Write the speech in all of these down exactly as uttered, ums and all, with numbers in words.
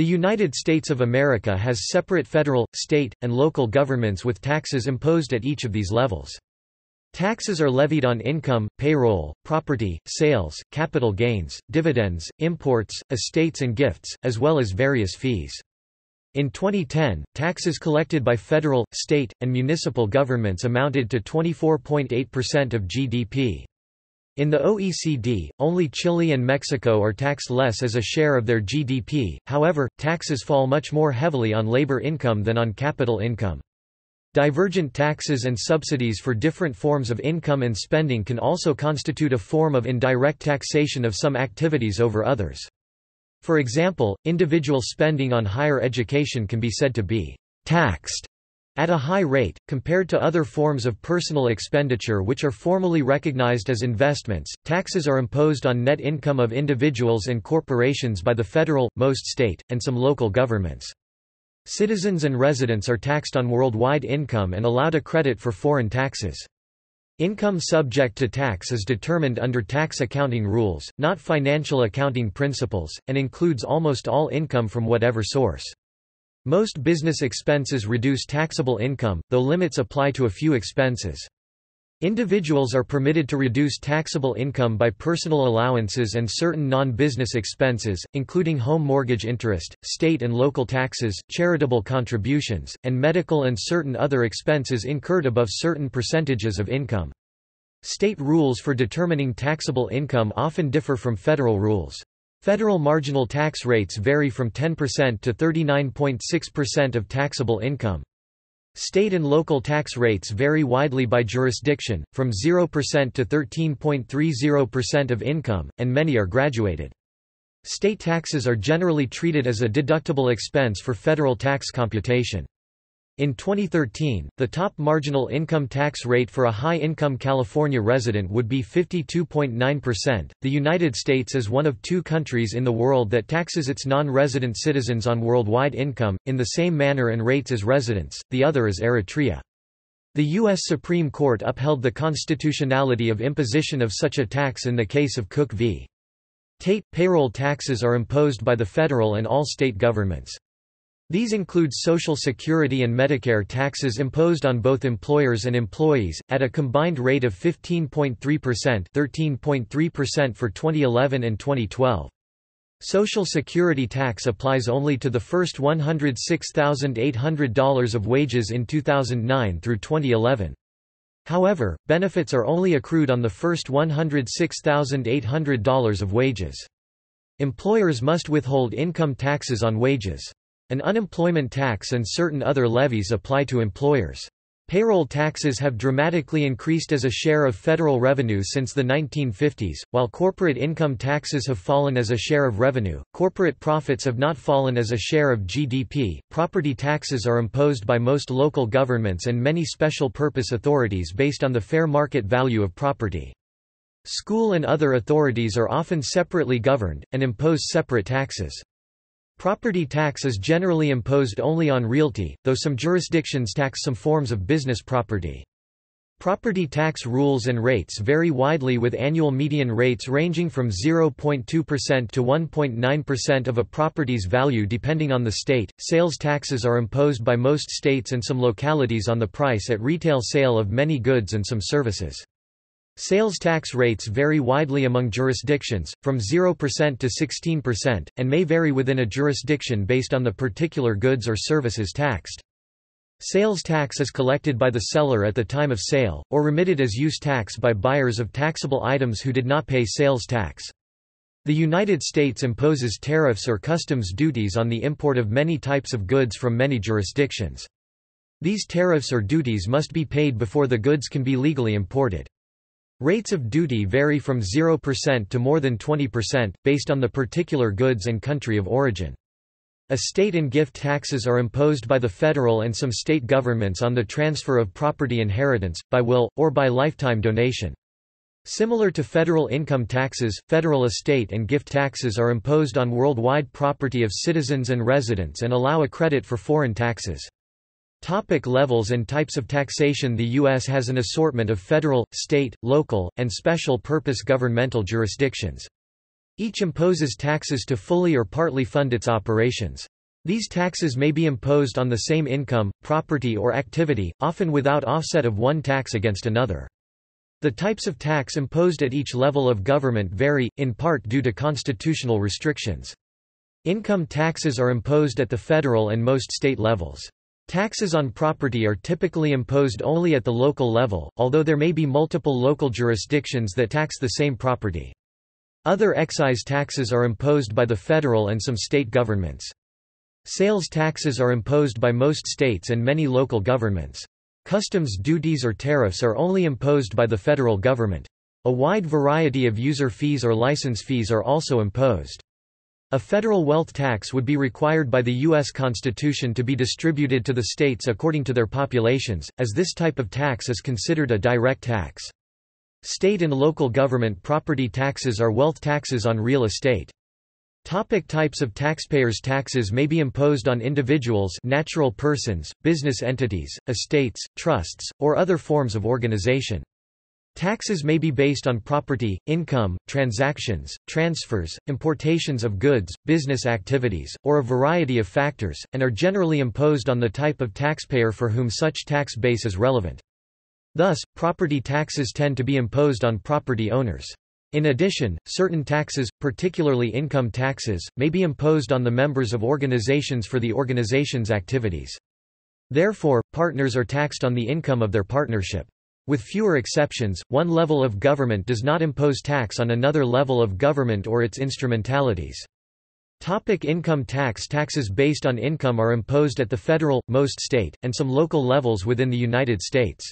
The United States of America has separate federal, state, and local governments with taxes imposed at each of these levels. Taxes are levied on income, payroll, property, sales, capital gains, dividends, imports, estates and gifts, as well as various fees. In twenty ten, taxes collected by federal, state, and municipal governments amounted to twenty-four point eight percent of G D P. In the O E C D, only Chile and Mexico are taxed less as a share of their G D P, however, taxes fall much more heavily on labor income than on capital income. Divergent taxes and subsidies for different forms of income and spending can also constitute a form of indirect taxation of some activities over others. For example, individual spending on higher education can be said to be taxed at a high rate, compared to other forms of personal expenditure which are formally recognized as investments. Taxes are imposed on net income of individuals and corporations by the federal, most state, and some local governments. Citizens and residents are taxed on worldwide income and allowed a credit for foreign taxes. Income subject to tax is determined under tax accounting rules, not financial accounting principles, and includes almost all income from whatever source. Most business expenses reduce taxable income, though limits apply to a few expenses. Individuals are permitted to reduce taxable income by personal allowances and certain non-business expenses, including home mortgage interest, state and local taxes, charitable contributions, and medical and certain other expenses incurred above certain percentages of income. State rules for determining taxable income often differ from federal rules. Federal marginal tax rates vary from ten percent to thirty-nine point six percent of taxable income. State and local tax rates vary widely by jurisdiction, from zero percent to thirteen point three zero percent of income, and many are graduated. State taxes are generally treated as a deductible expense for federal tax computation. In twenty thirteen, the top marginal income tax rate for a high-income California resident would be fifty-two point nine percent. The United States is one of two countries in the world that taxes its non-resident citizens on worldwide income, in the same manner and rates as residents, the other is Eritrea. The U S Supreme Court upheld the constitutionality of imposition of such a tax in the case of Cook v. Tate. Payroll taxes are imposed by the federal and all state governments. These include Social Security and Medicare taxes imposed on both employers and employees, at a combined rate of fifteen point three percent thirteen point three percent for twenty eleven and twenty twelve. Social Security tax applies only to the first one hundred six thousand eight hundred dollars of wages in two thousand nine through twenty eleven. However, benefits are only accrued on the first one hundred six thousand eight hundred dollars of wages. Employers must withhold income taxes on wages. An unemployment tax and certain other levies apply to employers. Payroll taxes have dramatically increased as a share of federal revenue since the nineteen fifties, while corporate income taxes have fallen as a share of revenue. Corporate profits have not fallen as a share of G D P. Property taxes are imposed by most local governments and many special purpose authorities based on the fair market value of property. School and other authorities are often separately governed and impose separate taxes. Property tax is generally imposed only on realty, though some jurisdictions tax some forms of business property. Property tax rules and rates vary widely, with annual median rates ranging from zero point two percent to one point nine percent of a property's value depending on the state. Sales taxes are imposed by most states and some localities on the price at retail sale of many goods and some services. Sales tax rates vary widely among jurisdictions, from zero percent to sixteen percent, and may vary within a jurisdiction based on the particular goods or services taxed. Sales tax is collected by the seller at the time of sale, or remitted as use tax by buyers of taxable items who did not pay sales tax. The United States imposes tariffs or customs duties on the import of many types of goods from many jurisdictions. These tariffs or duties must be paid before the goods can be legally imported. Rates of duty vary from zero percent to more than twenty percent, based on the particular goods and country of origin. Estate and gift taxes are imposed by the federal and some state governments on the transfer of property inheritance, by will, or by lifetime donation. Similar to federal income taxes, federal estate and gift taxes are imposed on worldwide property of citizens and residents and allow a credit for foreign taxes. Topic levels and types of taxation. The U S has an assortment of federal, state, local, and special purpose governmental jurisdictions. Each imposes taxes to fully or partly fund its operations. These taxes may be imposed on the same income, property or activity, often without offset of one tax against another. The types of tax imposed at each level of government vary, in part due to constitutional restrictions. Income taxes are imposed at the federal and most state levels. Taxes on property are typically imposed only at the local level, although there may be multiple local jurisdictions that tax the same property. Other excise taxes are imposed by the federal and some state governments. Sales taxes are imposed by most states and many local governments. Customs duties or tariffs are only imposed by the federal government. A wide variety of user fees or license fees are also imposed. A federal wealth tax would be required by the U S Constitution to be distributed to the states according to their populations, as this type of tax is considered a direct tax. State and local government property taxes are wealth taxes on real estate. Topic: types of taxpayers. Taxes may be imposed on individuals, natural persons, business entities, estates, trusts, or other forms of organization. Taxes may be based on property, income, transactions, transfers, importations of goods, business activities, or a variety of factors, and are generally imposed on the type of taxpayer for whom such tax base is relevant. Thus, property taxes tend to be imposed on property owners. In addition, certain taxes, particularly income taxes, may be imposed on the members of organizations for the organization's activities. Therefore, partners are taxed on the income of their partnership. With fewer exceptions, one level of government does not impose tax on another level of government or its instrumentalities. Topic: income tax. Taxes based on income are imposed at the federal, most state, and some local levels within the United States.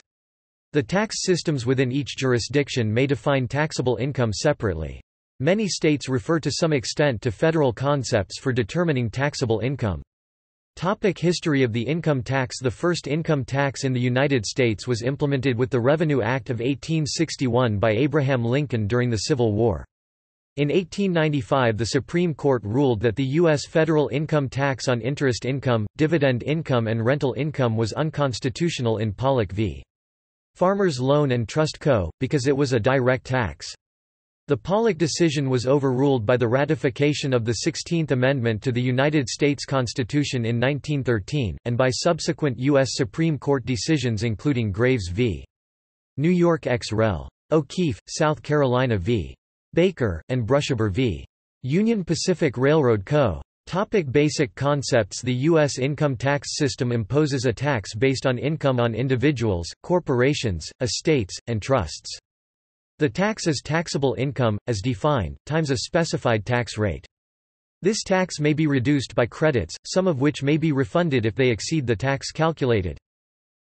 The tax systems within each jurisdiction may define taxable income separately. Many states refer to some extent to federal concepts for determining taxable income. Topic: history of the income tax. The first income tax in the United States was implemented with the Revenue Act of eighteen sixty-one by Abraham Lincoln during the Civil War. In eighteen ninety-five, the Supreme Court ruled that the U S federal income tax on interest income, dividend income and rental income was unconstitutional in Pollock v. Farmers Loan and Trust Co., because it was a direct tax. The Pollock decision was overruled by the ratification of the sixteenth Amendment to the United States Constitution in nineteen thirteen, and by subsequent U S Supreme Court decisions including Graves v. New York ex rel. O'Keefe, South Carolina v. Baker, and Brushaber v. Union Pacific Railroad Co. Topic: basic concepts. The U S income tax system imposes a tax based on income on individuals, corporations, estates, and trusts. The tax is taxable income, as defined, times a specified tax rate. This tax may be reduced by credits, some of which may be refunded if they exceed the tax calculated.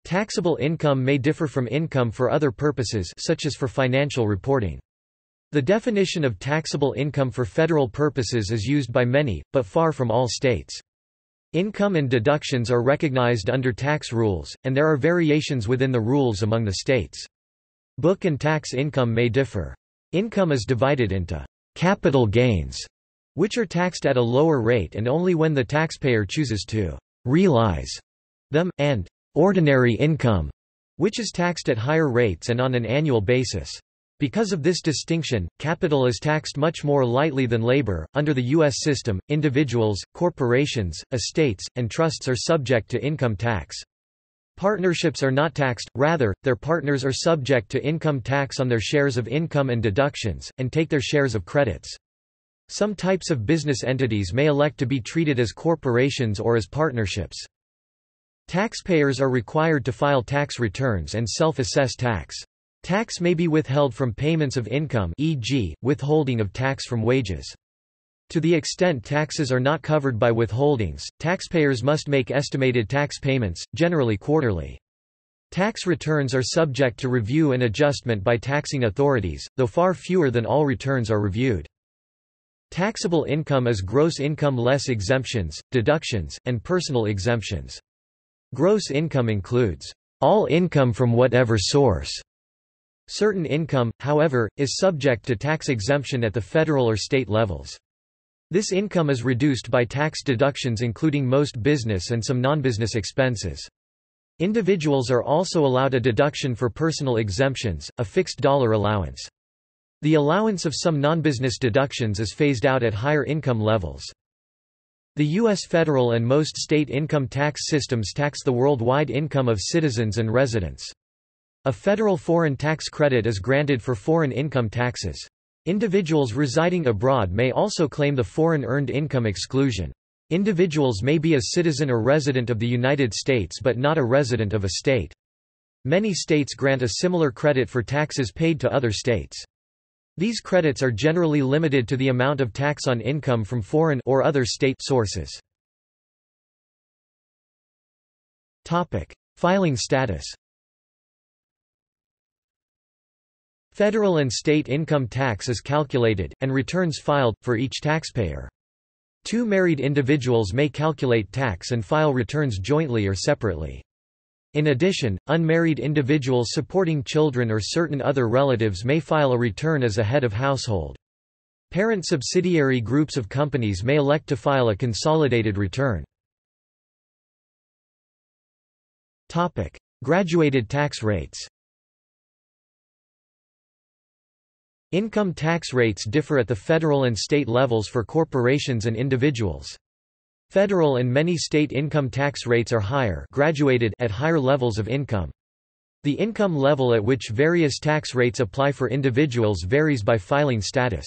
Taxable income may differ from income for other purposes, such as for financial reporting. The definition of taxable income for federal purposes is used by many, but far from all states. Income and deductions are recognized under tax rules, and there are variations within the rules among the states. Book and tax income may differ. Income is divided into capital gains, which are taxed at a lower rate and only when the taxpayer chooses to realize them, and ordinary income, which is taxed at higher rates and on an annual basis. Because of this distinction, capital is taxed much more lightly than labor. Under the U S system, individuals, corporations, estates, and trusts are subject to income tax. Partnerships are not taxed, rather, their partners are subject to income tax on their shares of income and deductions, and take their shares of credits. Some types of business entities may elect to be treated as corporations or as partnerships. Taxpayers are required to file tax returns and self-assess tax. Tax may be withheld from payments of income, for example, withholding of tax from wages. To the extent taxes are not covered by withholdings, taxpayers must make estimated tax payments, generally quarterly. Tax returns are subject to review and adjustment by taxing authorities, though far fewer than all returns are reviewed. Taxable income is gross income less exemptions, deductions, and personal exemptions. Gross income includes all income from whatever source. Certain income, however, is subject to tax exemption at the federal or state levels. This income is reduced by tax deductions including most business and some non-business expenses. Individuals are also allowed a deduction for personal exemptions, a fixed dollar allowance. The allowance of some non-business deductions is phased out at higher income levels. The U S federal and most state income tax systems tax the worldwide income of citizens and residents. A federal foreign tax credit is granted for foreign income taxes. Individuals residing abroad may also claim the foreign earned income exclusion. Individuals may be a citizen or resident of the United States but not a resident of a state. Many states grant a similar credit for taxes paid to other states. These credits are generally limited to the amount of tax on income from foreign or other state sources. Topic: Filing status. Federal and state income tax is calculated, and returns filed, for each taxpayer. Two married individuals may calculate tax and file returns jointly or separately. In addition, unmarried individuals supporting children or certain other relatives may file a return as a head of household. Parent subsidiary groups of companies may elect to file a consolidated return. Topic: Graduated tax rates. Income tax rates differ at the federal and state levels for corporations and individuals. Federal and many state income tax rates are higher, graduated at higher levels of income. The income level at which various tax rates apply for individuals varies by filing status.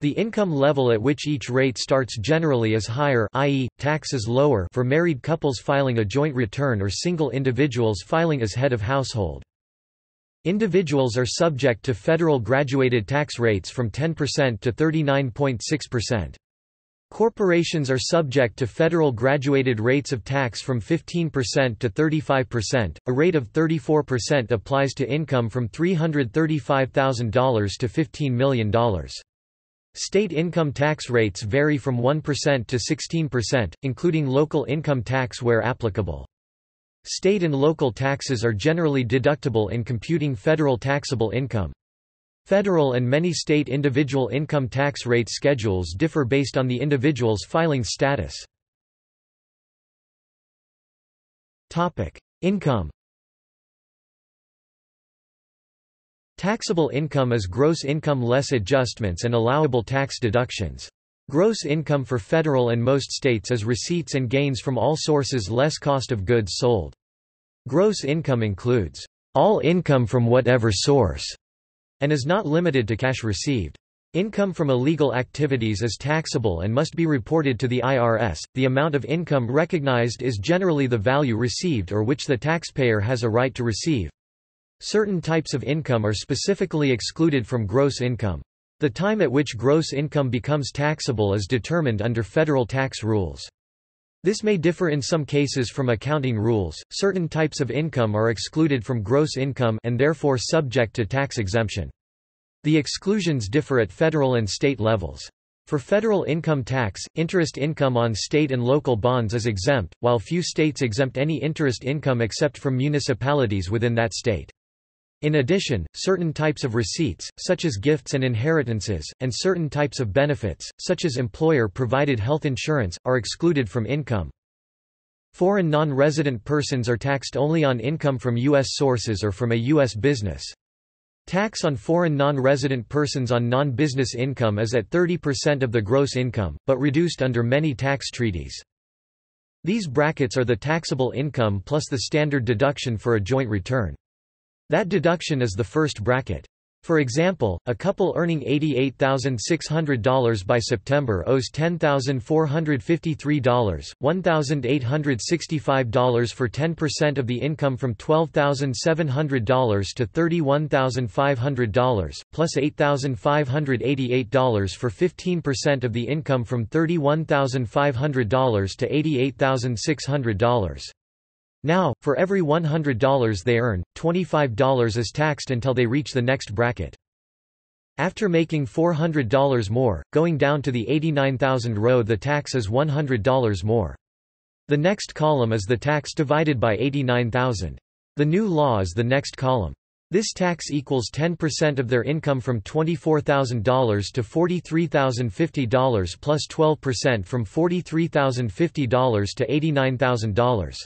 The income level at which each rate starts generally is higher, that is, tax is lower for married couples filing a joint return or single individuals filing as head of household. Individuals are subject to federal graduated tax rates from ten percent to thirty-nine point six percent. Corporations are subject to federal graduated rates of tax from fifteen percent to thirty-five percent. A rate of thirty-four percent applies to income from three hundred thirty-five thousand dollars to fifteen million dollars. State income tax rates vary from one percent to sixteen percent, including local income tax where applicable. State and local taxes are generally deductible in computing federal taxable income. Federal and many state individual income tax rate schedules differ based on the individual's filing status. Topic: Income. Taxable income is gross income less adjustments and allowable tax deductions. Gross income for federal and most states is receipts and gains from all sources less cost of goods sold. Gross income includes all income from whatever source and is not limited to cash received. Income from illegal activities is taxable and must be reported to the I R S. The amount of income recognized is generally the value received or which the taxpayer has a right to receive. Certain types of income are specifically excluded from gross income. The time at which gross income becomes taxable is determined under federal tax rules. This may differ in some cases from accounting rules. Certain types of income are excluded from gross income and therefore subject to tax exemption. The exclusions differ at federal and state levels. For federal income tax, interest income on state and local bonds is exempt, while few states exempt any interest income except from municipalities within that state. In addition, certain types of receipts, such as gifts and inheritances, and certain types of benefits, such as employer-provided health insurance, are excluded from income. Foreign non-resident persons are taxed only on income from U S sources or from a U S business. Tax on foreign non-resident persons on non-business income is at thirty percent of the gross income, but reduced under many tax treaties. These brackets are the taxable income plus the standard deduction for a joint return. That deduction is the first bracket. For example, a couple earning eighty-eight thousand six hundred dollars by September owes ten thousand four hundred fifty-three dollars, one thousand eight hundred sixty-five dollars for ten percent of the income from twelve thousand seven hundred dollars to thirty-one thousand five hundred dollars, plus eight thousand five hundred eighty-eight dollars for fifteen percent of the income from thirty-one thousand five hundred dollars to eighty-eight thousand six hundred dollars. Now, for every one hundred dollars they earn, twenty-five dollars is taxed until they reach the next bracket. After making four hundred dollars more, going down to the eighty-nine thousand row, the tax is one hundred dollars more. The next column is the tax divided by eighty-nine thousand. The new law is the next column. This tax equals ten percent of their income from twenty-four thousand dollars to forty-three thousand fifty dollars plus twelve percent from forty-three thousand fifty dollars to eighty-nine thousand dollars.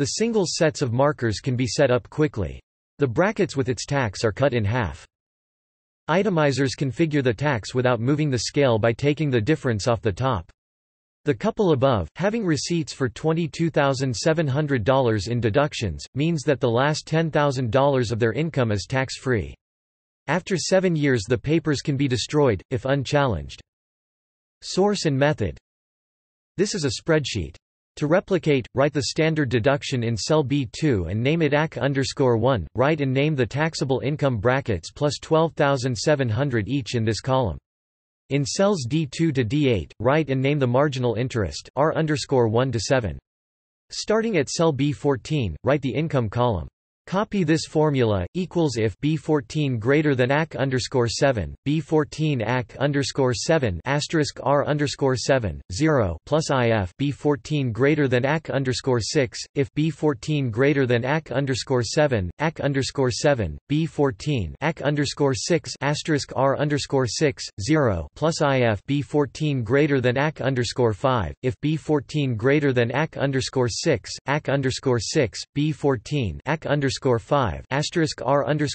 The single sets of markers can be set up quickly. The brackets with its tax are cut in half. Itemizers configure the tax without moving the scale by taking the difference off the top. The couple above, having receipts for twenty-two thousand seven hundred dollars in deductions, means that the last ten thousand dollars of their income is tax-free. After seven years the papers can be destroyed, if unchallenged. Source and method. This is a spreadsheet. To replicate, write the standard deduction in cell B two and name it A C one, write and name the taxable income brackets plus twelve thousand seven hundred each in this column. In cells D two to D eight, write and name the marginal interest R one to seven. Starting at cell B fourteen, write the income column. Copy this formula, equals if B fourteen greater than A C seven, B fourteen A C seven asterisk R seven, zero plus I F B fourteen greater than A C six, if B fourteen greater than A C seven, A C seven, B fourteen A C six asterisk R six, zero plus I F B fourteen greater than A C five, if B fourteen greater than A C six, A C six, B fourteen A C five asterisk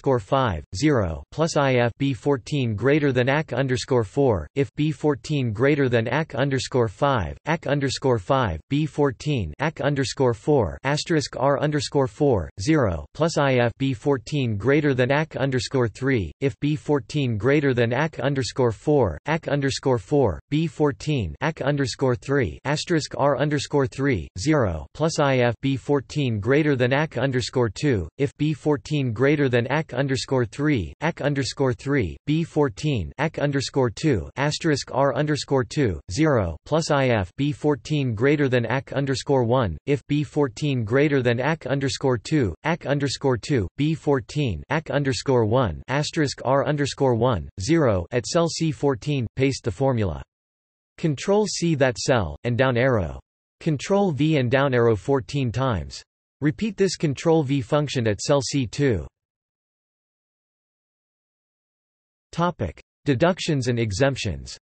R five, zero plus I F B fourteen greater than A C four, if B fourteen greater than A C five, A C five, B fourteen A C four asterisk R four, zero plus I F B fourteen greater than A C three, if B fourteen greater than A C four, A C four, B fourteen A C three asterisk R three, zero plus I F B fourteen greater than A C two, if B fourteen greater than A C three, A C three, B fourteen A C two asterisk R two, zero plus I F B fourteen greater than A C one, if B fourteen greater than A C two, A C two, B fourteen A C one asterisk R one, zero at cell C fourteen, paste the formula. Control C that cell, and down arrow. Control V and down arrow fourteen times. Repeat this Control-V function at cell C two. Topic: Deductions and exemptions.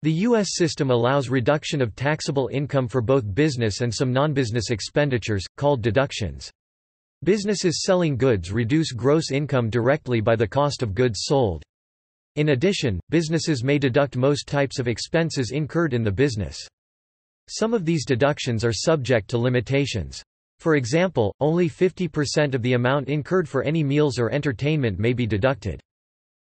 The U S system allows reduction of taxable income for both business and some non-business expenditures, called deductions. Businesses selling goods reduce gross income directly by the cost of goods sold. In addition, businesses may deduct most types of expenses incurred in the business. Some of these deductions are subject to limitations. For example, only fifty percent of the amount incurred for any meals or entertainment may be deducted.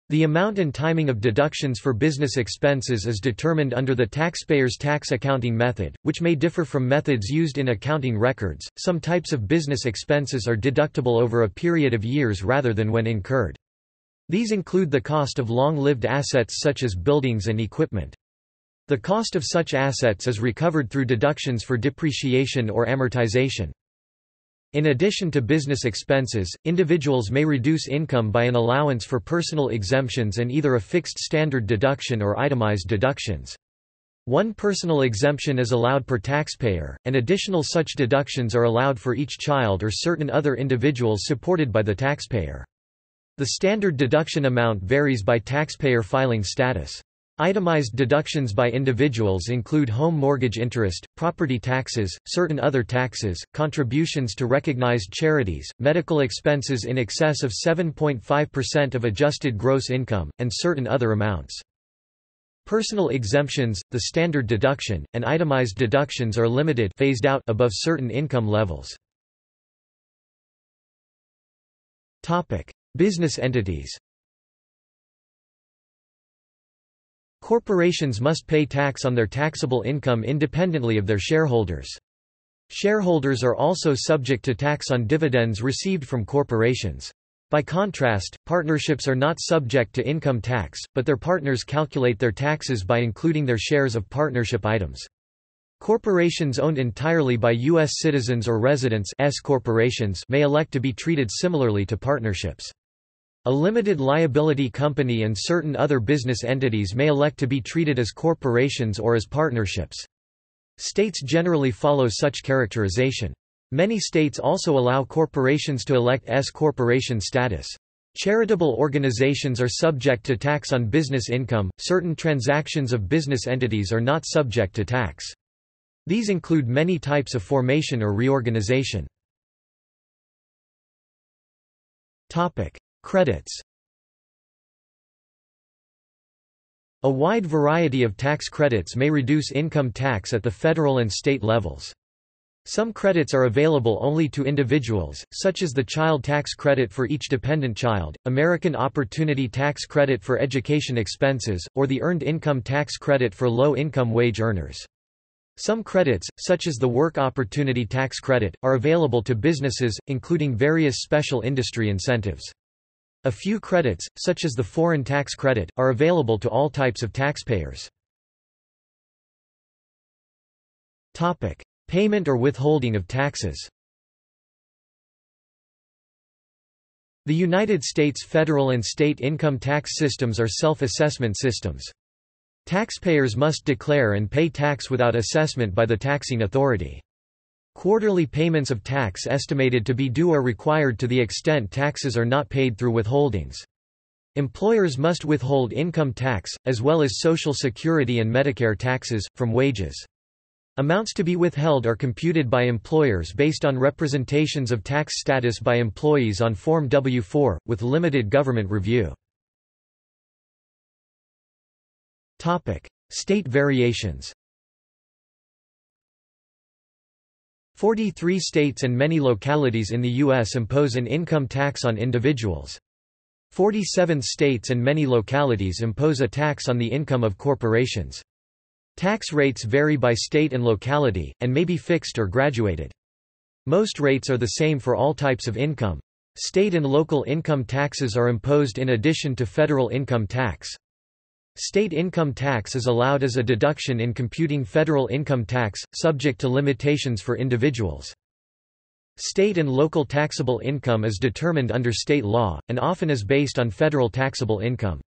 The amount and timing of deductions for business expenses is determined under the taxpayer's tax accounting method, which may differ from methods used in accounting records. Some types of business expenses are deductible over a period of years rather than when incurred. These include the cost of long-lived assets such as buildings and equipment. The cost of such assets is recovered through deductions for depreciation or amortization. In addition to business expenses, individuals may reduce income by an allowance for personal exemptions and either a fixed standard deduction or itemized deductions. One personal exemption is allowed per taxpayer, and additional such deductions are allowed for each child or certain other individuals supported by the taxpayer. The standard deduction amount varies by taxpayer filing status. Itemized deductions by individuals include home mortgage interest, property taxes, certain other taxes, contributions to recognized charities, medical expenses in excess of seven point five percent of adjusted gross income, and certain other amounts. Personal exemptions, the standard deduction, and itemized deductions are limited, phased out above certain income levels. Topic: Business entities. Corporations must pay tax on their taxable income independently of their shareholders. Shareholders are also subject to tax on dividends received from corporations. By contrast, partnerships are not subject to income tax, but their partners calculate their taxes by including their shares of partnership items. Corporations owned entirely by U S citizens or residents S corporations may elect to be treated similarly to partnerships. A limited liability company and certain other business entities may elect to be treated as corporations or as partnerships. States generally follow such characterization. Many states also allow corporations to elect S corporation status. Charitable organizations are subject to tax on business income. Certain transactions of business entities are not subject to tax. These include many types of formation or reorganization. Topic: Credits. A wide variety of tax credits may reduce income tax at the federal and state levels. Some credits are available only to individuals, such as the Child Tax Credit for each dependent child, American Opportunity Tax Credit for education expenses, or the Earned Income Tax Credit for low-income wage earners. Some credits, such as the Work Opportunity Tax Credit, are available to businesses, including various special industry incentives. A few credits, such as the Foreign Tax Credit, are available to all types of taxpayers. Topic: Payment or withholding of taxes. The United States federal and state income tax systems are self-assessment systems. Taxpayers must declare and pay tax without assessment by the taxing authority. Quarterly payments of tax estimated to be due are required to the extent taxes are not paid through withholdings. Employers must withhold income tax, as well as Social Security and Medicare taxes, from wages. Amounts to be withheld are computed by employers based on representations of tax status by employees on Form W four, with limited government review. State variations. Forty-three states and many localities in the U S impose an income tax on individuals. Forty-seven states and many localities impose a tax on the income of corporations. Tax rates vary by state and locality, and may be fixed or graduated. Most rates are the same for all types of income. State and local income taxes are imposed in addition to federal income tax. State income tax is allowed as a deduction in computing federal income tax, subject to limitations for individuals. State and local taxable income is determined under state law, and often is based on federal taxable income.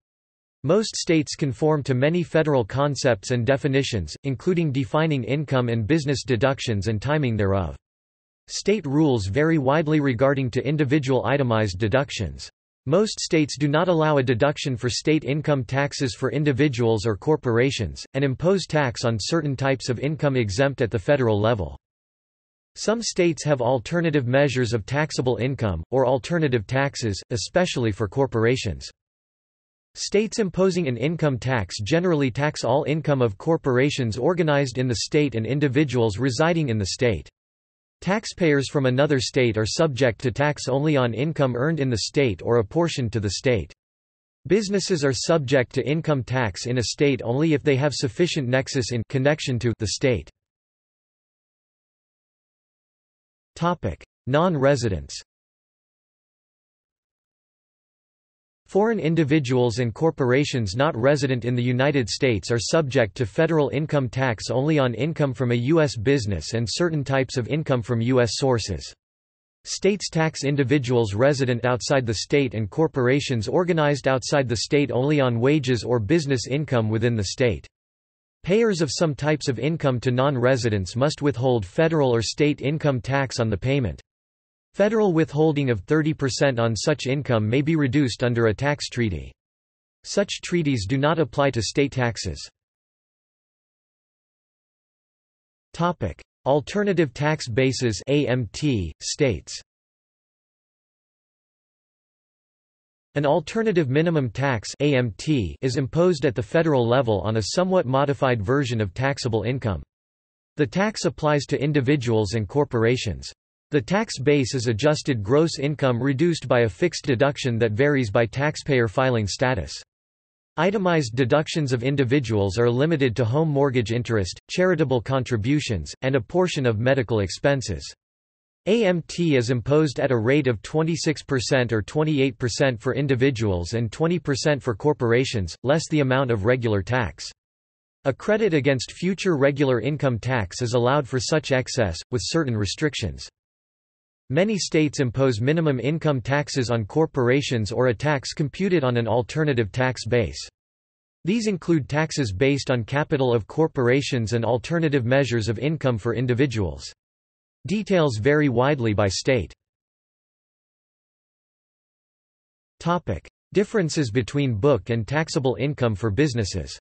Most states conform to many federal concepts and definitions, including defining income and business deductions and timing thereof. State rules vary widely regarding to individual itemized deductions. Most states do not allow a deduction for state income taxes for individuals or corporations, and impose tax on certain types of income exempt at the federal level. Some states have alternative measures of taxable income, or alternative taxes, especially for corporations. States imposing an income tax generally tax all income of corporations organized in the state and individuals residing in the state. Taxpayers from another state are subject to tax only on income earned in the state or apportioned to the state. Businesses are subject to income tax in a state only if they have sufficient nexus in connection to the state. Topic: Non-residents. Foreign individuals and corporations not resident in the United States are subject to federal income tax only on income from a U S business and certain types of income from U S sources. States tax individuals resident outside the state and corporations organized outside the state only on wages or business income within the state. Payers of some types of income to non-residents must withhold federal or state income tax on the payment. Federal withholding of thirty percent on such income may be reduced under a tax treaty. Such treaties do not apply to state taxes. Topic: Alternative tax bases (A M T) states. An alternative minimum tax (A M T) is imposed at the federal level on a somewhat modified version of taxable income. The tax applies to individuals and corporations. The tax base is adjusted gross income reduced by a fixed deduction that varies by taxpayer filing status. Itemized deductions of individuals are limited to home mortgage interest, charitable contributions, and a portion of medical expenses. A M T is imposed at a rate of twenty-six percent or twenty-eight percent for individuals and twenty percent for corporations, less the amount of regular tax. A credit against future regular income tax is allowed for such excess, with certain restrictions. Many states impose minimum income taxes on corporations or a tax computed on an alternative tax base. These include taxes based on capital of corporations and alternative measures of income for individuals. Details vary widely by state. Topic: Differences between book and taxable income for businesses.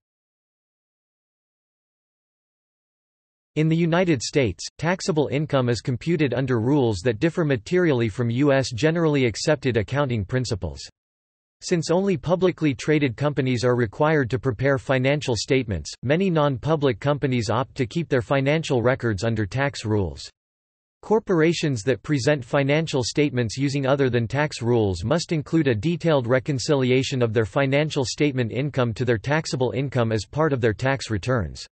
In the United States, taxable income is computed under rules that differ materially from U S generally accepted accounting principles. Since only publicly traded companies are required to prepare financial statements, many non-public companies opt to keep their financial records under tax rules. Corporations that present financial statements using other than tax rules must include a detailed reconciliation of their financial statement income to their taxable income as part of their tax returns.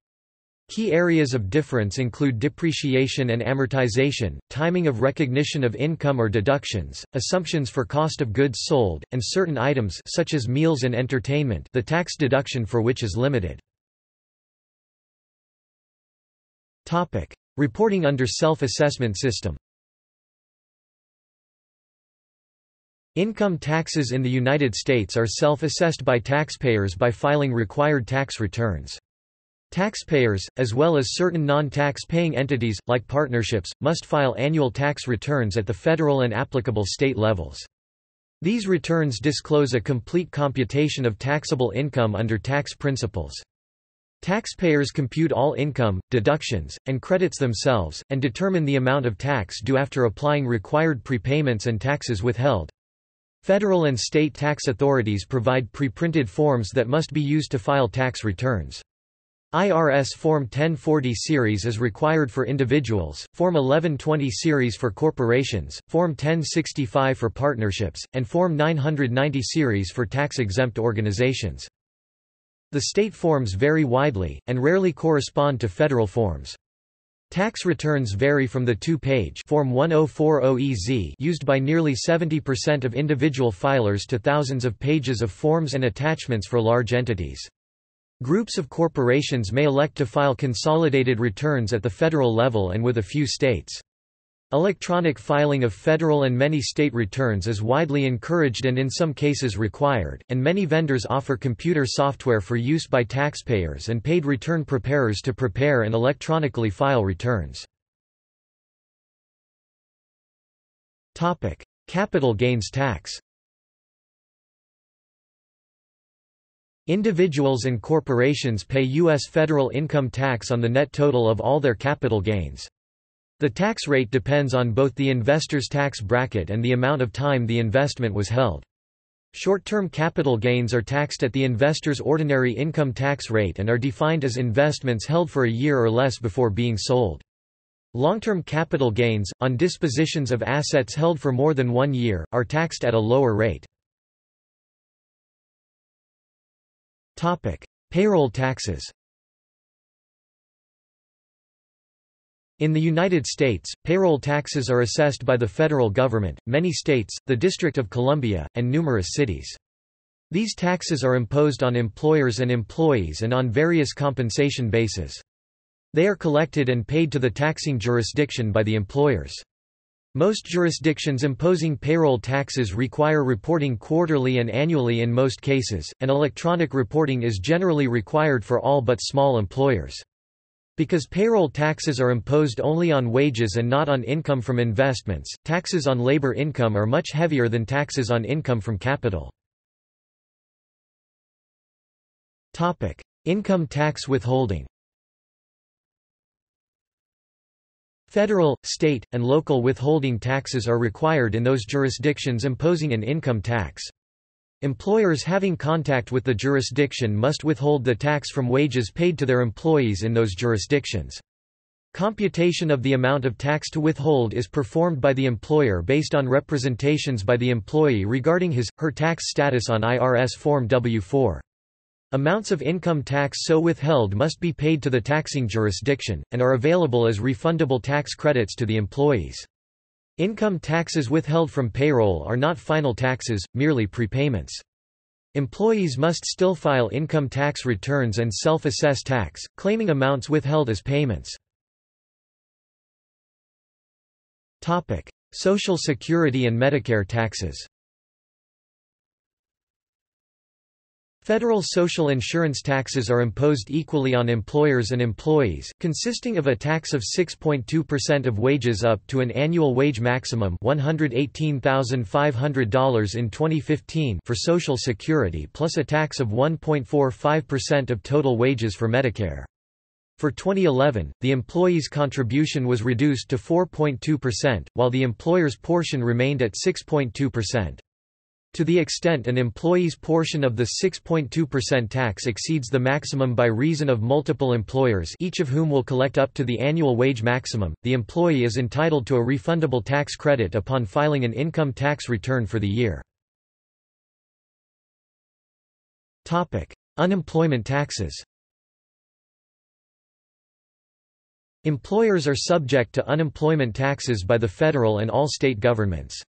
Key areas of difference include depreciation and amortization, timing of recognition of income or deductions, assumptions for cost of goods sold, and certain items such as meals and entertainment, the tax deduction for which is limited. Topic: Reporting under self-assessment system. Income taxes in the United States are self-assessed by taxpayers by filing required tax returns. Taxpayers, as well as certain non-tax paying entities, like partnerships, must file annual tax returns at the federal and applicable state levels. These returns disclose a complete computation of taxable income under tax principles. Taxpayers compute all income, deductions, and credits themselves, and determine the amount of tax due after applying required prepayments and taxes withheld. Federal and state tax authorities provide pre-printed forms that must be used to file tax returns. I R S Form ten forty series is required for individuals, Form eleven twenty series for corporations, Form ten sixty-five for partnerships, and Form nine ninety series for tax-exempt organizations. The state forms vary widely, and rarely correspond to federal forms. Tax returns vary from the two-page Form ten forty E Z used by nearly seventy percent of individual filers to thousands of pages of forms and attachments for large entities. Groups of corporations may elect to file consolidated returns at the federal level and with a few states. Electronic filing of federal and many state returns is widely encouraged and in some cases required, and many vendors offer computer software for use by taxpayers and paid return preparers to prepare and electronically file returns. Topic: Capital gains tax. Individuals and corporations pay U S federal income tax on the net total of all their capital gains. The tax rate depends on both the investor's tax bracket and the amount of time the investment was held. Short-term capital gains are taxed at the investor's ordinary income tax rate and are defined as investments held for a year or less before being sold. Long-term capital gains, on dispositions of assets held for more than one year, are taxed at a lower rate. Topic: Payroll taxes. In the United States, payroll taxes are assessed by the federal government, many states, the District of Columbia, and numerous cities. These taxes are imposed on employers and employees and on various compensation bases. They are collected and paid to the taxing jurisdiction by the employers. Most jurisdictions imposing payroll taxes require reporting quarterly and annually in most cases, and electronic reporting is generally required for all but small employers. Because payroll taxes are imposed only on wages and not on income from investments, taxes on labor income are much heavier than taxes on income from capital. Topic: Income tax withholding. Federal, state, and local withholding taxes are required in those jurisdictions imposing an income tax. Employers having contact with the jurisdiction must withhold the tax from wages paid to their employees in those jurisdictions. Computation of the amount of tax to withhold is performed by the employer based on representations by the employee regarding his, her tax status on I R S Form W four. Amounts of income tax so withheld must be paid to the taxing jurisdiction, and are available as refundable tax credits to the employees. Income taxes withheld from payroll are not final taxes, merely prepayments. Employees must still file income tax returns and self-assess tax, claiming amounts withheld as payments. Topic: Social Security and Medicare taxes. Federal social insurance taxes are imposed equally on employers and employees, consisting of a tax of six point two percent of wages up to an annual wage maximum one hundred eighteen thousand five hundred dollars in twenty fifteen for Social Security, plus a tax of one point four five percent of total wages for Medicare. For twenty eleven, the employee's contribution was reduced to four point two percent, while the employer's portion remained at six point two percent. To the extent an employee's portion of the six point two percent tax exceeds the maximum by reason of multiple employers, each of whom will collect up to the annual wage maximum, the employee is entitled to a refundable tax credit upon filing an income tax return for the year. Topic: Unemployment taxes. Employers are subject to unemployment taxes by the federal and all state governments.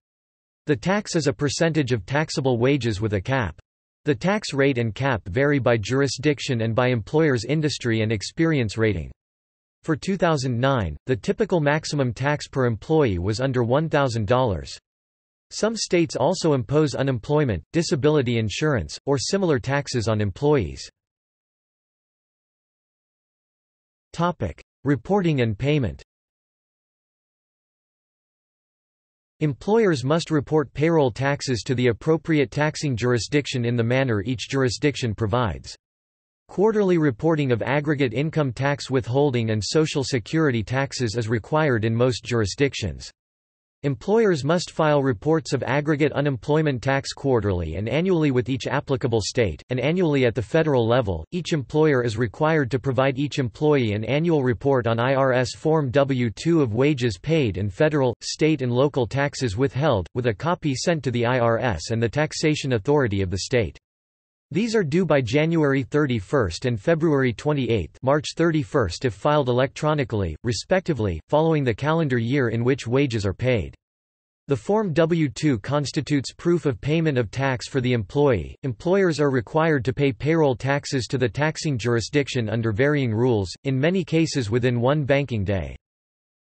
The tax is a percentage of taxable wages with a cap. The tax rate and cap vary by jurisdiction and by employer's industry and experience rating. For two thousand nine, the typical maximum tax per employee was under one thousand dollars. Some states also impose unemployment, disability insurance, or similar taxes on employees. Topic: Reporting and payment. Employers must report payroll taxes to the appropriate taxing jurisdiction in the manner each jurisdiction provides. Quarterly reporting of aggregate income tax withholding and Social Security taxes is required in most jurisdictions. Employers must file reports of aggregate unemployment tax quarterly and annually with each applicable state, and annually at the federal level. Each employer is required to provide each employee an annual report on I R S Form W two of wages paid and federal, state, and local taxes withheld, with a copy sent to the I R S and the taxation authority of the state. These are due by January thirty-first and February twenty-eighth, March thirty-first if filed electronically, respectively, following the calendar year in which wages are paid. The Form W two constitutes proof of payment of tax for the employee. Employers are required to pay payroll taxes to the taxing jurisdiction under varying rules, in many cases within one banking day.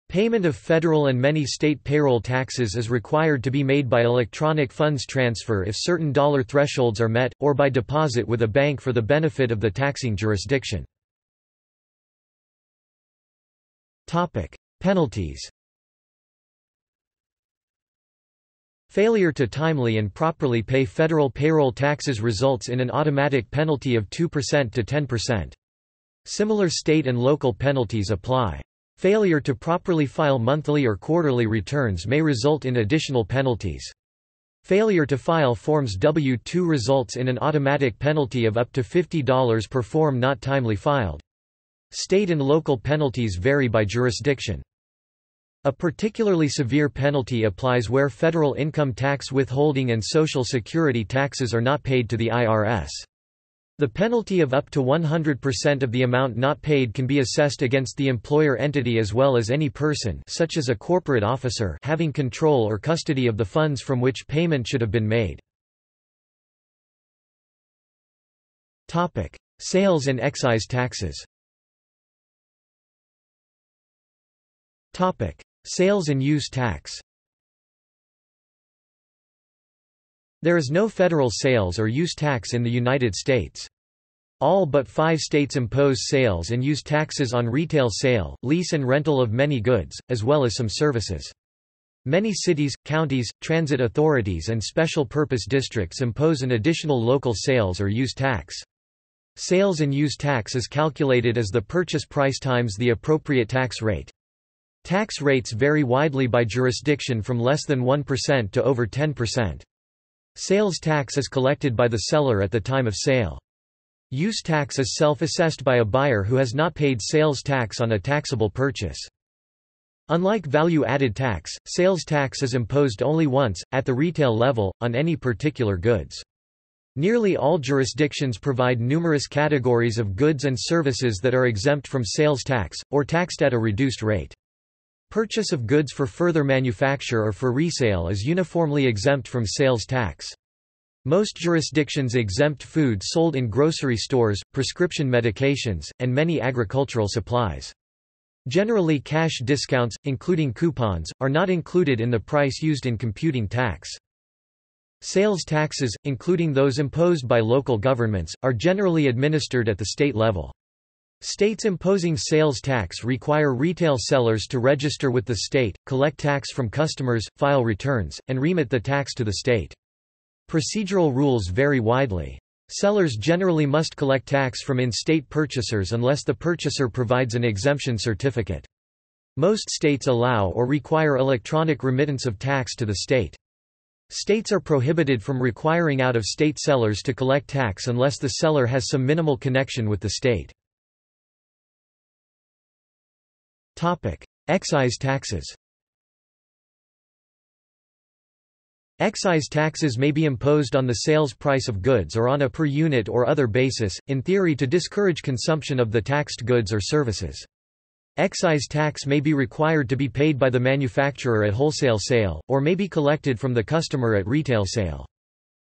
Payment of federal and many state payroll taxes is required to be made by electronic funds transfer if certain dollar thresholds are met, or by deposit with a bank for the benefit of the taxing jurisdiction. Topic: Penalties. Failure to timely and properly pay federal payroll taxes results in an automatic penalty of two percent to ten percent. Similar state and local penalties apply. Failure to properly file monthly or quarterly returns may result in additional penalties. Failure to file Forms W two results in an automatic penalty of up to fifty dollars per form not timely filed. State and local penalties vary by jurisdiction. A particularly severe penalty applies where federal income tax withholding and Social Security taxes are not paid to the I R S. The penalty of up to one hundred percent of the amount not paid can be assessed against the employer entity as well as any person, such as a corporate officer, having control or custody of the funds from which payment should have been made. Topic: Sales and excise taxes. Topic: Sales and use tax. There is no federal sales or use tax in the United States. All but five states impose sales and use taxes on retail sale, lease and rental of many goods, as well as some services. Many cities, counties, transit authorities and special purpose districts impose an additional local sales or use tax. Sales and use tax is calculated as the purchase price times the appropriate tax rate. Tax rates vary widely by jurisdiction from less than one percent to over ten percent. Sales tax is collected by the seller at the time of sale. Use tax is self-assessed by a buyer who has not paid sales tax on a taxable purchase. Unlike value-added tax, sales tax is imposed only once, at the retail level, on any particular goods. Nearly all jurisdictions provide numerous categories of goods and services that are exempt from sales tax, or taxed at a reduced rate. Purchase of goods for further manufacture or for resale is uniformly exempt from sales tax. Most jurisdictions exempt food sold in grocery stores, prescription medications, and many agricultural supplies. Generally, cash discounts, including coupons, are not included in the price used in computing tax. Sales taxes, including those imposed by local governments, are generally administered at the state level. States imposing sales tax require retail sellers to register with the state, collect tax from customers, file returns, and remit the tax to the state. Procedural rules vary widely. Sellers generally must collect tax from in-state purchasers unless the purchaser provides an exemption certificate. Most states allow or require electronic remittance of tax to the state. States are prohibited from requiring out-of-state sellers to collect tax unless the seller has some minimal connection with the state. Excise taxes. Excise taxes may be imposed on the sales price of goods or on a per unit or other basis, in theory to discourage consumption of the taxed goods or services. Excise tax may be required to be paid by the manufacturer at wholesale sale, or may be collected from the customer at retail sale.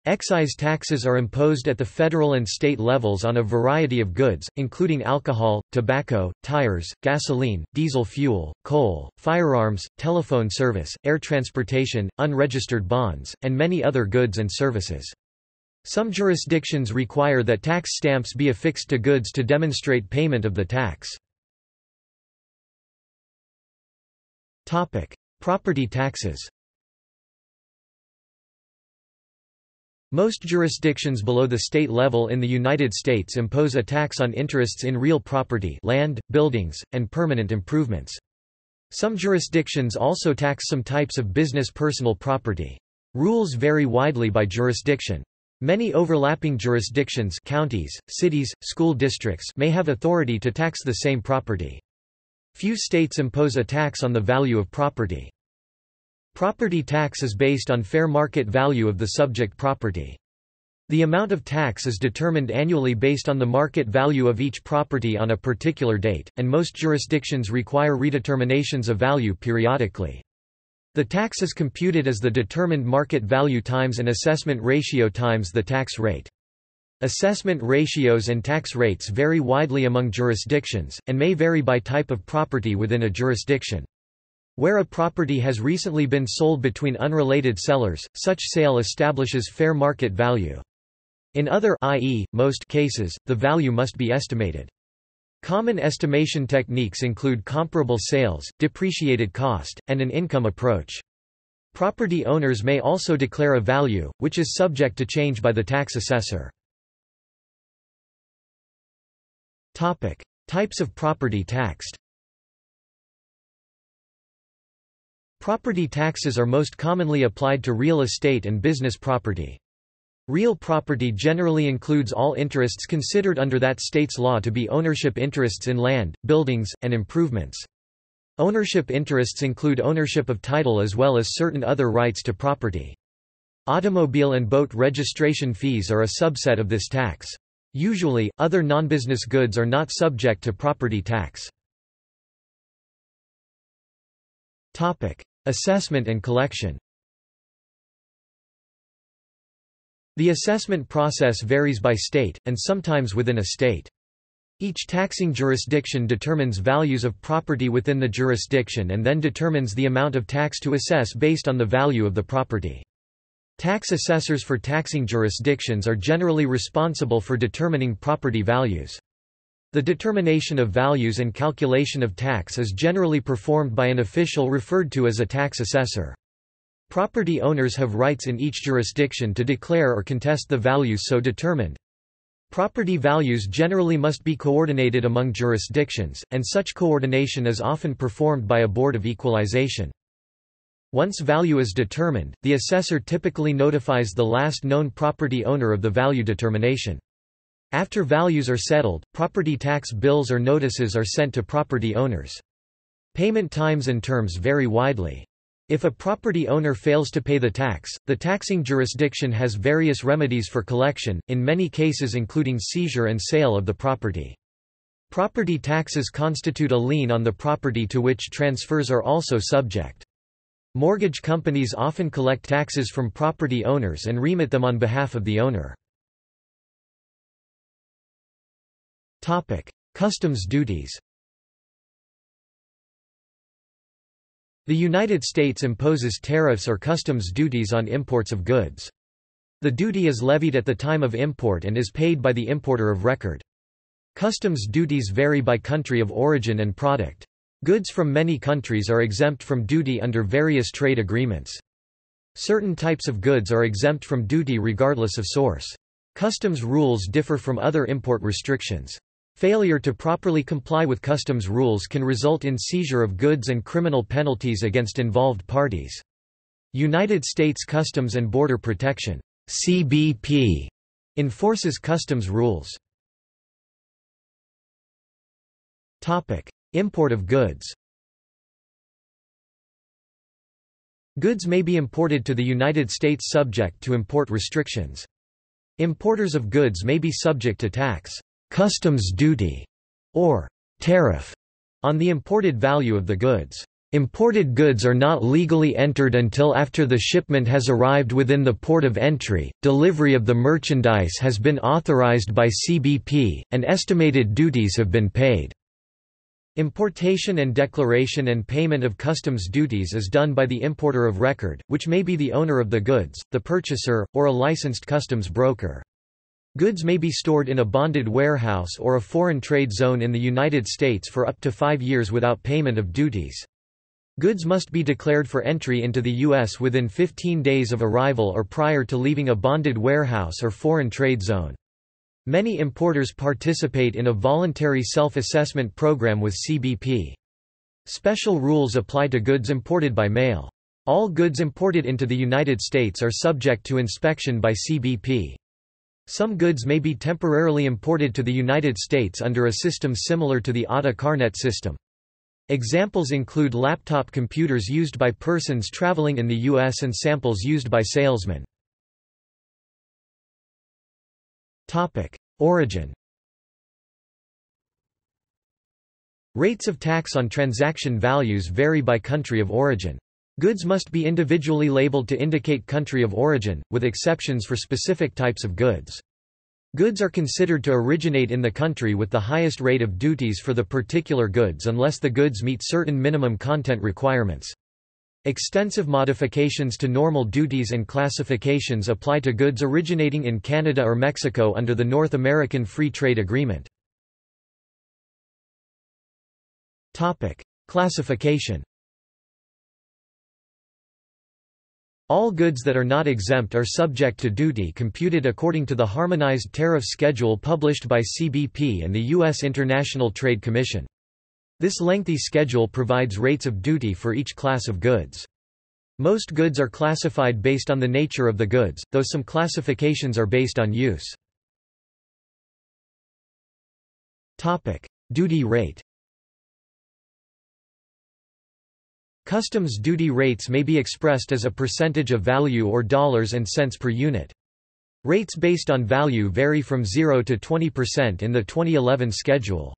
Excise taxes are imposed at the federal and state levels on a variety of goods, including alcohol, tobacco, tires, gasoline, diesel fuel, coal, firearms, telephone service, air transportation, unregistered bonds, and many other goods and services. Some jurisdictions require that tax stamps be affixed to goods to demonstrate payment of the tax. Topic: Property taxes. Most jurisdictions below the state level in the United States impose a tax on interests in real property, land, buildings, and permanent improvements. Some jurisdictions also tax some types of business personal property. Rules vary widely by jurisdiction. Many overlapping jurisdictions, counties, cities, school districts may have authority to tax the same property. Few states impose a tax on the value of property. Property tax is based on fair market value of the subject property. The amount of tax is determined annually based on the market value of each property on a particular date, and most jurisdictions require redeterminations of value periodically. The tax is computed as the determined market value times an assessment ratio times the tax rate. Assessment ratios and tax rates vary widely among jurisdictions, and may vary by type of property within a jurisdiction. Where a property has recently been sold between unrelated sellers, such sale establishes fair market value. In other, that is, most cases, the value must be estimated. Common estimation techniques include comparable sales, depreciated cost, and an income approach. Property owners may also declare a value, which is subject to change by the tax assessor. Topic: Types of property taxed. Property taxes are most commonly applied to real estate and business property. Real property generally includes all interests considered under that state's law to be ownership interests in land, buildings, and improvements. Ownership interests include ownership of title as well as certain other rights to property. Automobile and boat registration fees are a subset of this tax. Usually, other non-business goods are not subject to property tax. Topic: Assessment and collection. The assessment process varies by state, and sometimes within a state. Each taxing jurisdiction determines values of property within the jurisdiction and then determines the amount of tax to assess based on the value of the property. Tax assessors for taxing jurisdictions are generally responsible for determining property values. The determination of values and calculation of tax is generally performed by an official referred to as a tax assessor. Property owners have rights in each jurisdiction to declare or contest the values so determined. Property values generally must be coordinated among jurisdictions, and such coordination is often performed by a board of equalization. Once value is determined, the assessor typically notifies the last known property owner of the value determination. After values are settled, property tax bills or notices are sent to property owners. Payment times and terms vary widely. If a property owner fails to pay the tax, the taxing jurisdiction has various remedies for collection, in many cases including seizure and sale of the property. Property taxes constitute a lien on the property to which transfers are also subject. Mortgage companies often collect taxes from property owners and remit them on behalf of the owner. Topic: Customs duties. The United States imposes tariffs or customs duties on imports of goods. The duty is levied at the time of import and is paid by the importer of record. Customs duties vary by country of origin and product. Goods from many countries are exempt from duty under various trade agreements. Certain types of goods are exempt from duty regardless of source. Customs rules differ from other import restrictions. Failure to properly comply with customs rules can result in seizure of goods and criminal penalties against involved parties. United States Customs and Border Protection (C B P) enforces customs rules. Topic: Import of goods. Goods may be imported to the United States subject to import restrictions. Importers of goods may be subject to tax, customs duty, or tariff on the imported value of the goods. Imported goods are not legally entered until after the shipment has arrived within the port of entry, delivery of the merchandise has been authorized by C B P, and estimated duties have been paid. Importation and declaration and payment of customs duties is done by the importer of record, which may be the owner of the goods, the purchaser, or a licensed customs broker. Goods may be stored in a bonded warehouse or a foreign trade zone in the United States for up to five years without payment of duties. Goods must be declared for entry into the U S within fifteen days of arrival or prior to leaving a bonded warehouse or foreign trade zone. Many importers participate in a voluntary self-assessment program with C B P. Special rules apply to goods imported by mail. All goods imported into the United States are subject to inspection by C B P. Some goods may be temporarily imported to the United States under a system similar to the A T A Carnet system. Examples include laptop computers used by persons traveling in the U S and samples used by salesmen. Topic: Origin. Rates of tax on transaction values vary by country of origin. Goods must be individually labeled to indicate country of origin, with exceptions for specific types of goods. Goods are considered to originate in the country with the highest rate of duties for the particular goods unless the goods meet certain minimum content requirements. Extensive modifications to normal duties and classifications apply to goods originating in Canada or Mexico under the North American Free Trade Agreement. Topic: Classification. All goods that are not exempt are subject to duty computed according to the Harmonized Tariff Schedule published by C B P and the U S International Trade Commission. This lengthy schedule provides rates of duty for each class of goods. Most goods are classified based on the nature of the goods, though some classifications are based on use. Topic: Duty rate. Customs duty rates may be expressed as a percentage of value or dollars and cents per unit. Rates based on value vary from zero to twenty percent in the twenty eleven schedule.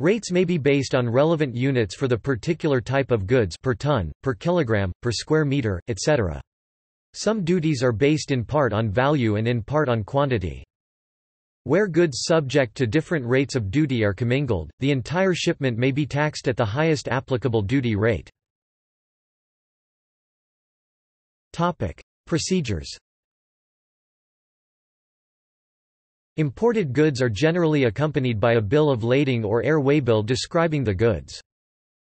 Rates may be based on relevant units for the particular type of goods per ton, per kilogram, per square meter, et cetera. Some duties are based in part on value and in part on quantity. Where goods subject to different rates of duty are commingled, the entire shipment may be taxed at the highest applicable duty rate. Topic: Procedures. Imported goods are generally accompanied by a bill of lading or airway bill describing the goods.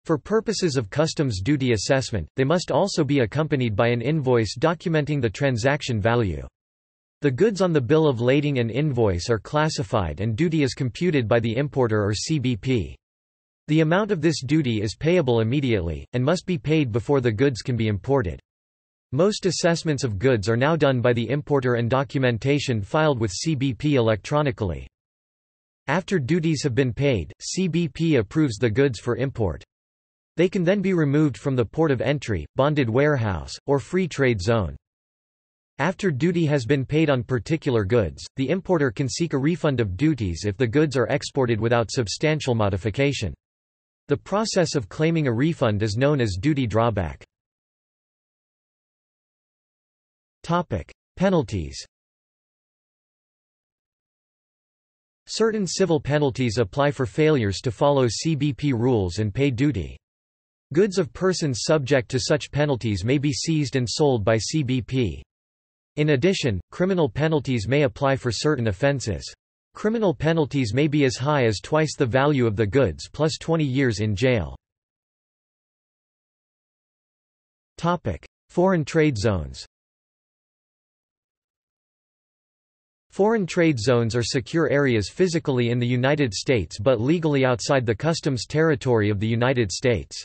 For purposes of customs duty assessment, they must also be accompanied by an invoice documenting the transaction value. The goods on the bill of lading and invoice are classified and duty is computed by the importer or C B P. The amount of this duty is payable immediately, and must be paid before the goods can be imported. Most assessments of goods are now done by the importer and documentation filed with C B P electronically. After duties have been paid, C B P approves the goods for import. They can then be removed from the port of entry, bonded warehouse, or free trade zone. After duty has been paid on particular goods, the importer can seek a refund of duties if the goods are exported without substantial modification. The process of claiming a refund is known as duty drawback. Topic: Penalties. Certain civil penalties apply for failures to follow C B P rules and pay duty. Goods of persons subject to such penalties may be seized and sold by C B P. In addition, criminal penalties may apply for certain offenses. Criminal penalties may be as high as twice the value of the goods plus twenty years in jail. Topic: Foreign trade zones. Foreign trade zones are secure areas physically in the United States but legally outside the customs territory of the United States.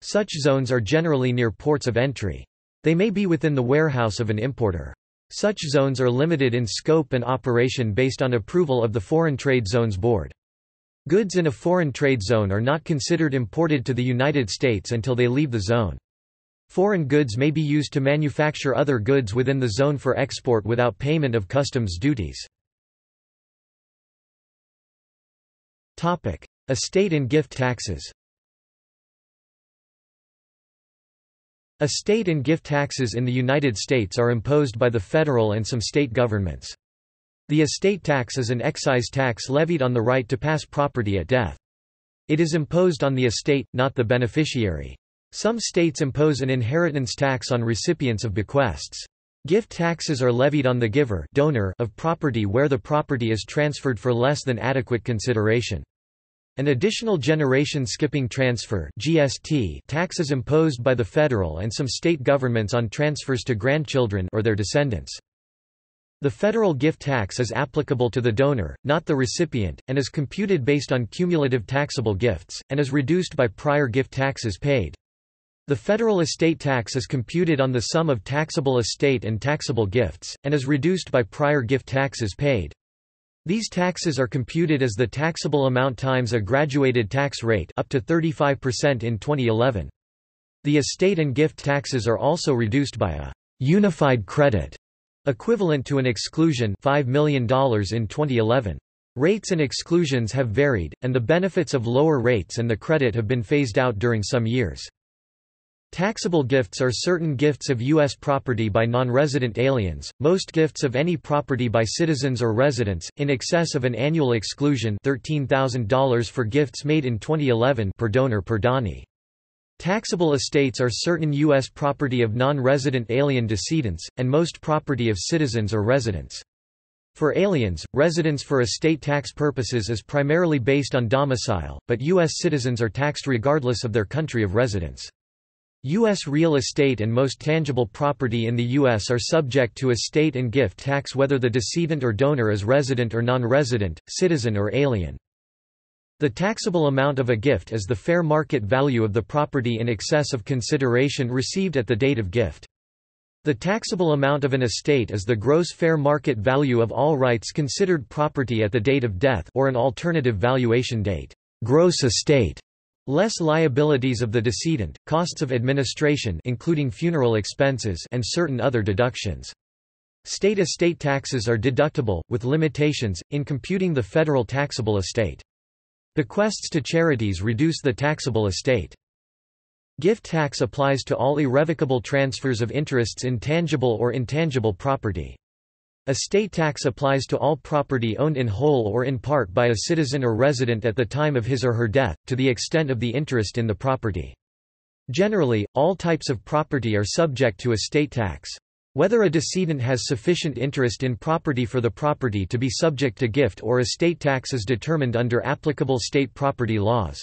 Such zones are generally near ports of entry. They may be within the warehouse of an importer. Such zones are limited in scope and operation based on approval of the Foreign Trade Zones Board. Goods in a foreign trade zone are not considered imported to the United States until they leave the zone. Foreign goods may be used to manufacture other goods within the zone for export without payment of customs duties. Topic: Estate and gift taxes. Estate and gift taxes in the United States are imposed by the federal and some state governments. The estate tax is an excise tax levied on the right to pass property at death. It is imposed on the estate, not the beneficiary. Some states impose an inheritance tax on recipients of bequests. Gift taxes are levied on the giver donor of property where the property is transferred for less than adequate consideration. An additional generation skipping transfer (G S T) tax is imposed by the federal and some state governments on transfers to grandchildren or their descendants. The federal gift tax is applicable to the donor, not the recipient, and is computed based on cumulative taxable gifts, and is reduced by prior gift taxes paid. The federal estate tax is computed on the sum of taxable estate and taxable gifts, and is reduced by prior gift taxes paid. These taxes are computed as the taxable amount times a graduated tax rate up to thirty-five percent in twenty eleven. The estate and gift taxes are also reduced by a unified credit equivalent to an exclusion five million dollars in twenty eleven. Rates and exclusions have varied, and the benefits of lower rates and the credit have been phased out during some years. Taxable gifts are certain gifts of U S property by non-resident aliens, most gifts of any property by citizens or residents, in excess of an annual exclusion thirteen thousand dollars for gifts made in twenty eleven per donor per donee. Taxable estates are certain U S property of non-resident alien decedents, and most property of citizens or residents. For aliens, residence for estate tax purposes is primarily based on domicile, but U S citizens are taxed regardless of their country of residence. U S real estate and most tangible property in the U S are subject to estate and gift tax whether the decedent or donor is resident or non-resident, citizen or alien. The taxable amount of a gift is the fair market value of the property in excess of consideration received at the date of gift. The taxable amount of an estate is the gross fair market value of all rights considered property at the date of death or an alternative valuation date, gross estate, less liabilities of the decedent, costs of administration including funeral expenses and certain other deductions. State estate taxes are deductible, with limitations, in computing the federal taxable estate. Bequests to charities reduce the taxable estate. Gift tax applies to all irrevocable transfers of interests in tangible or intangible property. Estate tax applies to all property owned in whole or in part by a citizen or resident at the time of his or her death, to the extent of the interest in the property. Generally, all types of property are subject to estate tax. Whether a decedent has sufficient interest in property for the property to be subject to gift or estate tax is determined under applicable state property laws.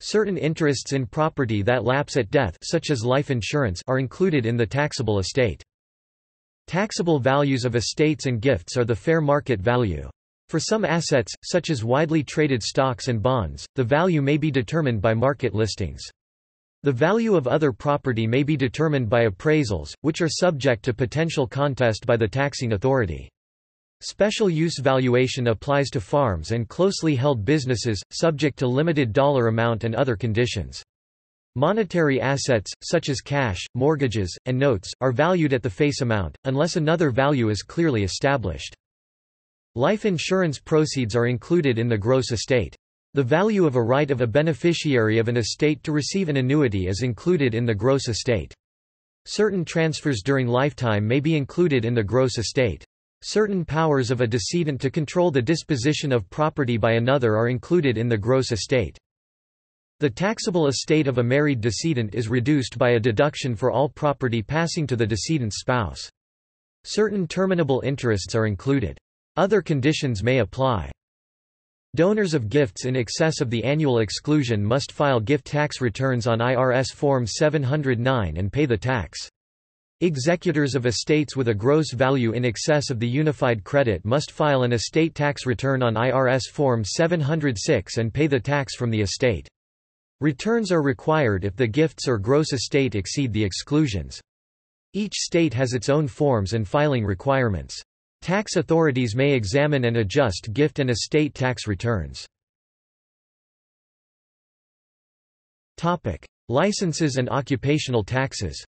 Certain interests in property that lapse at death, such as life insurance, are included in the taxable estate. Taxable values of estates and gifts are the fair market value. For some assets, such as widely traded stocks and bonds, the value may be determined by market listings. The value of other property may be determined by appraisals, which are subject to potential contest by the taxing authority. Special use valuation applies to farms and closely held businesses, subject to limited dollar amount and other conditions. Monetary assets, such as cash, mortgages, and notes, are valued at the face amount, unless another value is clearly established. Life insurance proceeds are included in the gross estate. The value of a right of a beneficiary of an estate to receive an annuity is included in the gross estate. Certain transfers during lifetime may be included in the gross estate. Certain powers of a decedent to control the disposition of property by another are included in the gross estate. The taxable estate of a married decedent is reduced by a deduction for all property passing to the decedent's spouse. Certain terminable interests are included. Other conditions may apply. Donors of gifts in excess of the annual exclusion must file gift tax returns on I R S Form seven hundred nine and pay the tax. Executors of estates with a gross value in excess of the unified credit must file an estate tax return on I R S Form seven hundred six and pay the tax from the estate. Returns are required if the gifts or gross estate exceed the exclusions. Each state has its own forms and filing requirements. Tax authorities may examine and adjust gift and estate tax returns. Topic: Licenses and occupational taxes.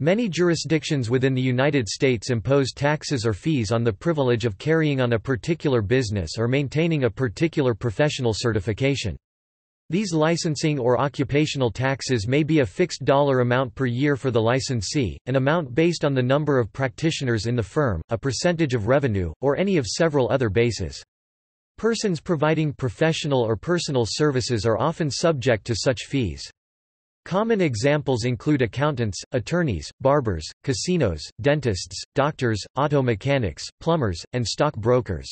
Many jurisdictions within the United States impose taxes or fees on the privilege of carrying on a particular business or maintaining a particular professional certification. These licensing or occupational taxes may be a fixed dollar amount per year for the licensee, an amount based on the number of practitioners in the firm, a percentage of revenue, or any of several other bases. Persons providing professional or personal services are often subject to such fees. Common examples include accountants, attorneys, barbers, casinos, dentists, doctors, auto mechanics, plumbers, and stock brokers.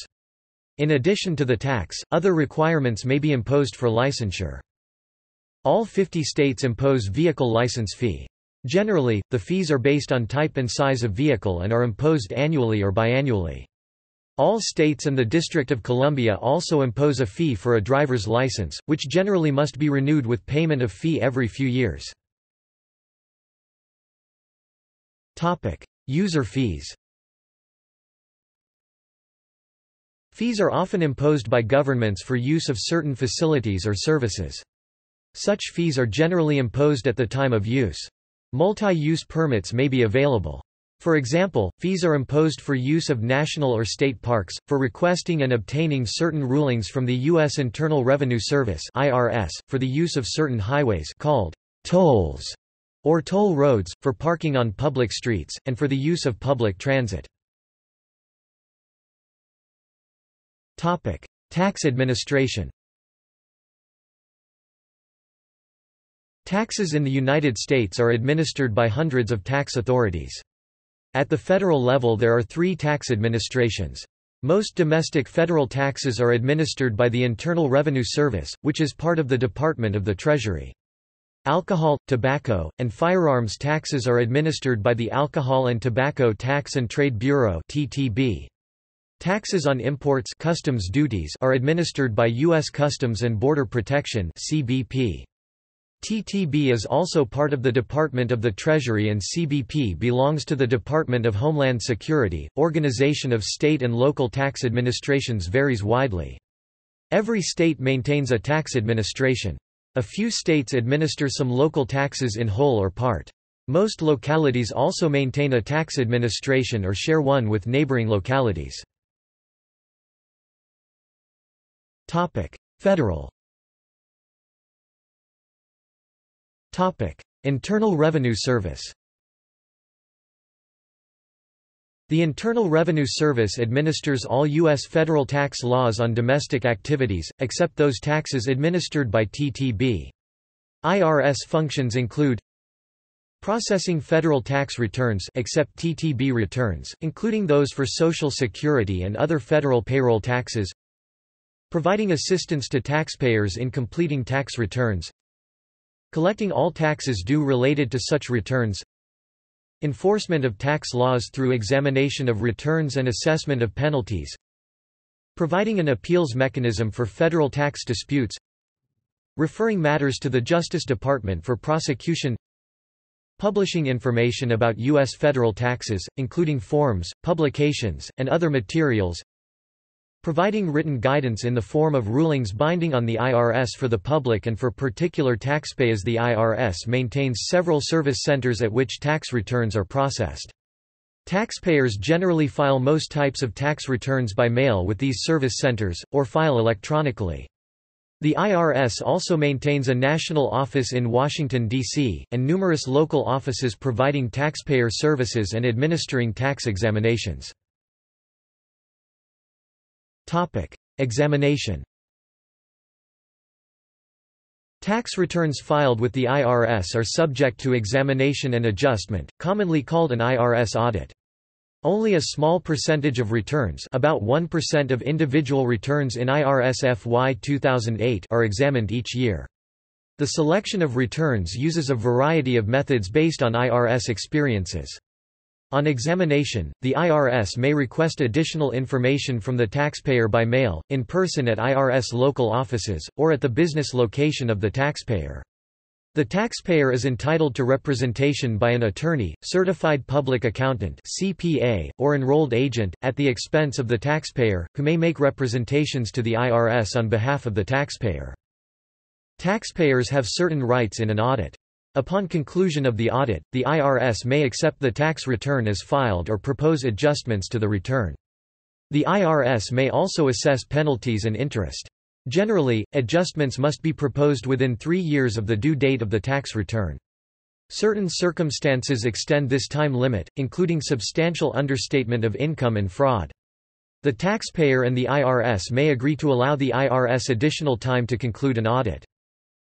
In addition to the tax, other requirements may be imposed for licensure. All fifty states impose vehicle license fee. Generally, the fees are based on type and size of vehicle and are imposed annually or biannually. All states and the District of Columbia also impose a fee for a driver's license, which generally must be renewed with payment of fee every few years. Topic: User fees. Fees are often imposed by governments for use of certain facilities or services. Such fees are generally imposed at the time of use. Multi-use permits may be available. For example, fees are imposed for use of national or state parks, for requesting and obtaining certain rulings from the U S Internal Revenue Service (I R S), for the use of certain highways called tolls or toll roads, for parking on public streets, and for the use of public transit. Topic: Tax administration. Taxes in the United States are administered by hundreds of tax authorities. At the federal level there are three tax administrations. Most domestic federal taxes are administered by the Internal Revenue Service, which is part of the Department of the Treasury. Alcohol, tobacco, and firearms taxes are administered by the Alcohol and Tobacco Tax and Trade Bureau (T T B). Taxes on imports, customs duties, are administered by U S Customs and Border Protection (C B P). T T B is also part of the Department of the Treasury and C B P belongs to the Department of Homeland Security. Organization of state and local tax administrations varies widely. Every state maintains a tax administration. A few states administer some local taxes in whole or part. Most localities also maintain a tax administration or share one with neighboring localities. Topic: Federal. Topic: Internal Revenue Service. The Internal Revenue Service administers all U S federal tax laws on domestic activities, except those taxes administered by T T B. I R S functions include processing federal tax returns, except T T B returns, including those for Social Security and other federal payroll taxes, providing assistance to taxpayers in completing tax returns, collecting all taxes due related to such returns, enforcement of tax laws through examination of returns and assessment of penalties, providing an appeals mechanism for federal tax disputes, referring matters to the Justice Department for prosecution, publishing information about U S federal taxes, including forms, publications, and other materials, providing written guidance in the form of rulings binding on the I R S for the public and for particular taxpayers. The I R S maintains several service centers at which tax returns are processed. Taxpayers generally file most types of tax returns by mail with these service centers, or file electronically. The I R S also maintains a national office in Washington, D C, and numerous local offices providing taxpayer services and administering tax examinations. Topic: Examination. Tax returns filed with the I R S are subject to examination and adjustment, commonly called an I R S audit. Only a small percentage of returns, about one percent of individual returns in I R S F Y two thousand eight, are examined each year. The selection of returns uses a variety of methods based on I R S experiences. On examination, the I R S may request additional information from the taxpayer by mail, in person at I R S local offices, or at the business location of the taxpayer. The taxpayer is entitled to representation by an attorney, certified public accountant (C P A), or enrolled agent, at the expense of the taxpayer, who may make representations to the I R S on behalf of the taxpayer. Taxpayers have certain rights in an audit. Upon conclusion of the audit, the I R S may accept the tax return as filed or propose adjustments to the return. The I R S may also assess penalties and interest. Generally, adjustments must be proposed within three years of the due date of the tax return. Certain circumstances extend this time limit, including substantial understatement of income and fraud. The taxpayer and the I R S may agree to allow the I R S additional time to conclude an audit.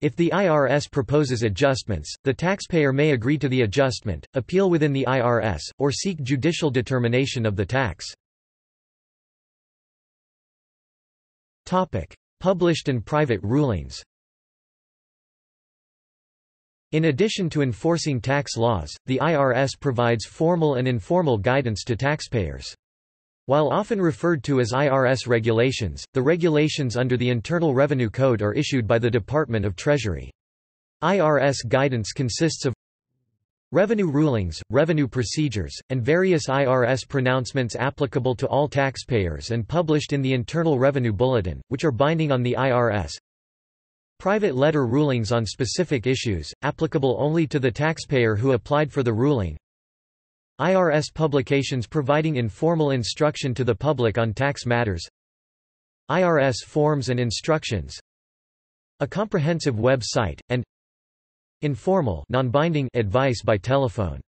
If the I R S proposes adjustments, the taxpayer may agree to the adjustment, appeal within the I R S, or seek judicial determination of the tax. Published and private rulings. In addition to enforcing tax laws, the I R S provides formal and informal guidance to taxpayers. While often referred to as I R S regulations, the regulations under the Internal Revenue Code are issued by the Department of Treasury. I R S guidance consists of revenue rulings, revenue procedures, and various I R S pronouncements applicable to all taxpayers and published in the Internal Revenue Bulletin, which are binding on the I R S. Private letter rulings on specific issues, applicable only to the taxpayer who applied for the ruling. I R S publications providing informal instruction to the public on tax matters. I R S forms and instructions. A comprehensive website, and informal, non-binding advice by telephone.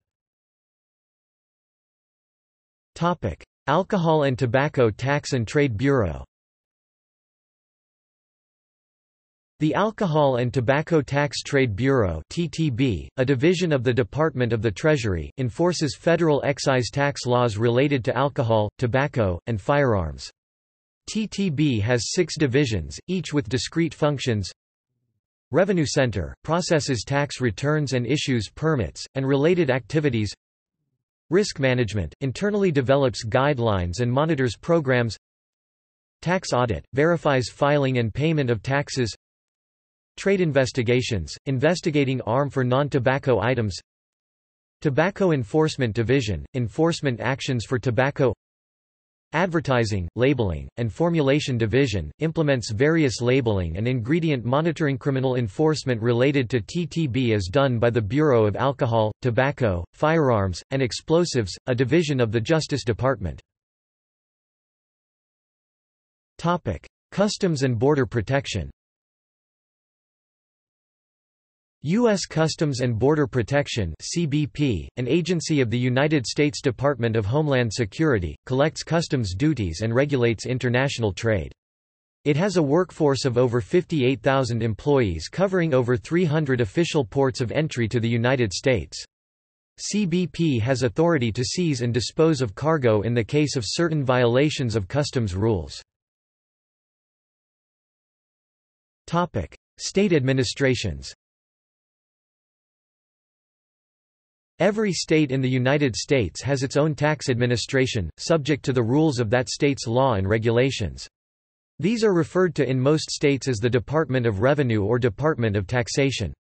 Topic: Alcohol and Tobacco Tax and Trade Bureau. The Alcohol and Tobacco Tax Trade Bureau (T T B), a division of the Department of the Treasury, enforces federal excise tax laws related to alcohol, tobacco, and firearms. T T B has six divisions, each with discrete functions. Revenue Center – processes tax returns and issues permits, and related activities. Risk Management – internally develops guidelines and monitors programs. Tax Audit – verifies filing and payment of taxes. Trade Investigations – investigating A R M for non-tobacco items. Tobacco Enforcement Division – enforcement actions for tobacco. Advertising, Labeling, and Formulation Division implements various labeling and ingredient monitoring. Criminal enforcement related to T T B is done by the Bureau of Alcohol, Tobacco, Firearms, and Explosives, a division of the Justice Department. Topic: Customs and Border Protection. U S Customs and Border Protection (C B P), an agency of the United States Department of Homeland Security, collects customs duties and regulates international trade. It has a workforce of over fifty-eight thousand employees covering over three hundred official ports of entry to the United States. C B P has authority to seize and dispose of cargo in the case of certain violations of customs rules. Topic: State administrations. Every state in the United States has its own tax administration, subject to the rules of that state's law and regulations. These are referred to in most states as the Department of Revenue or Department of Taxation.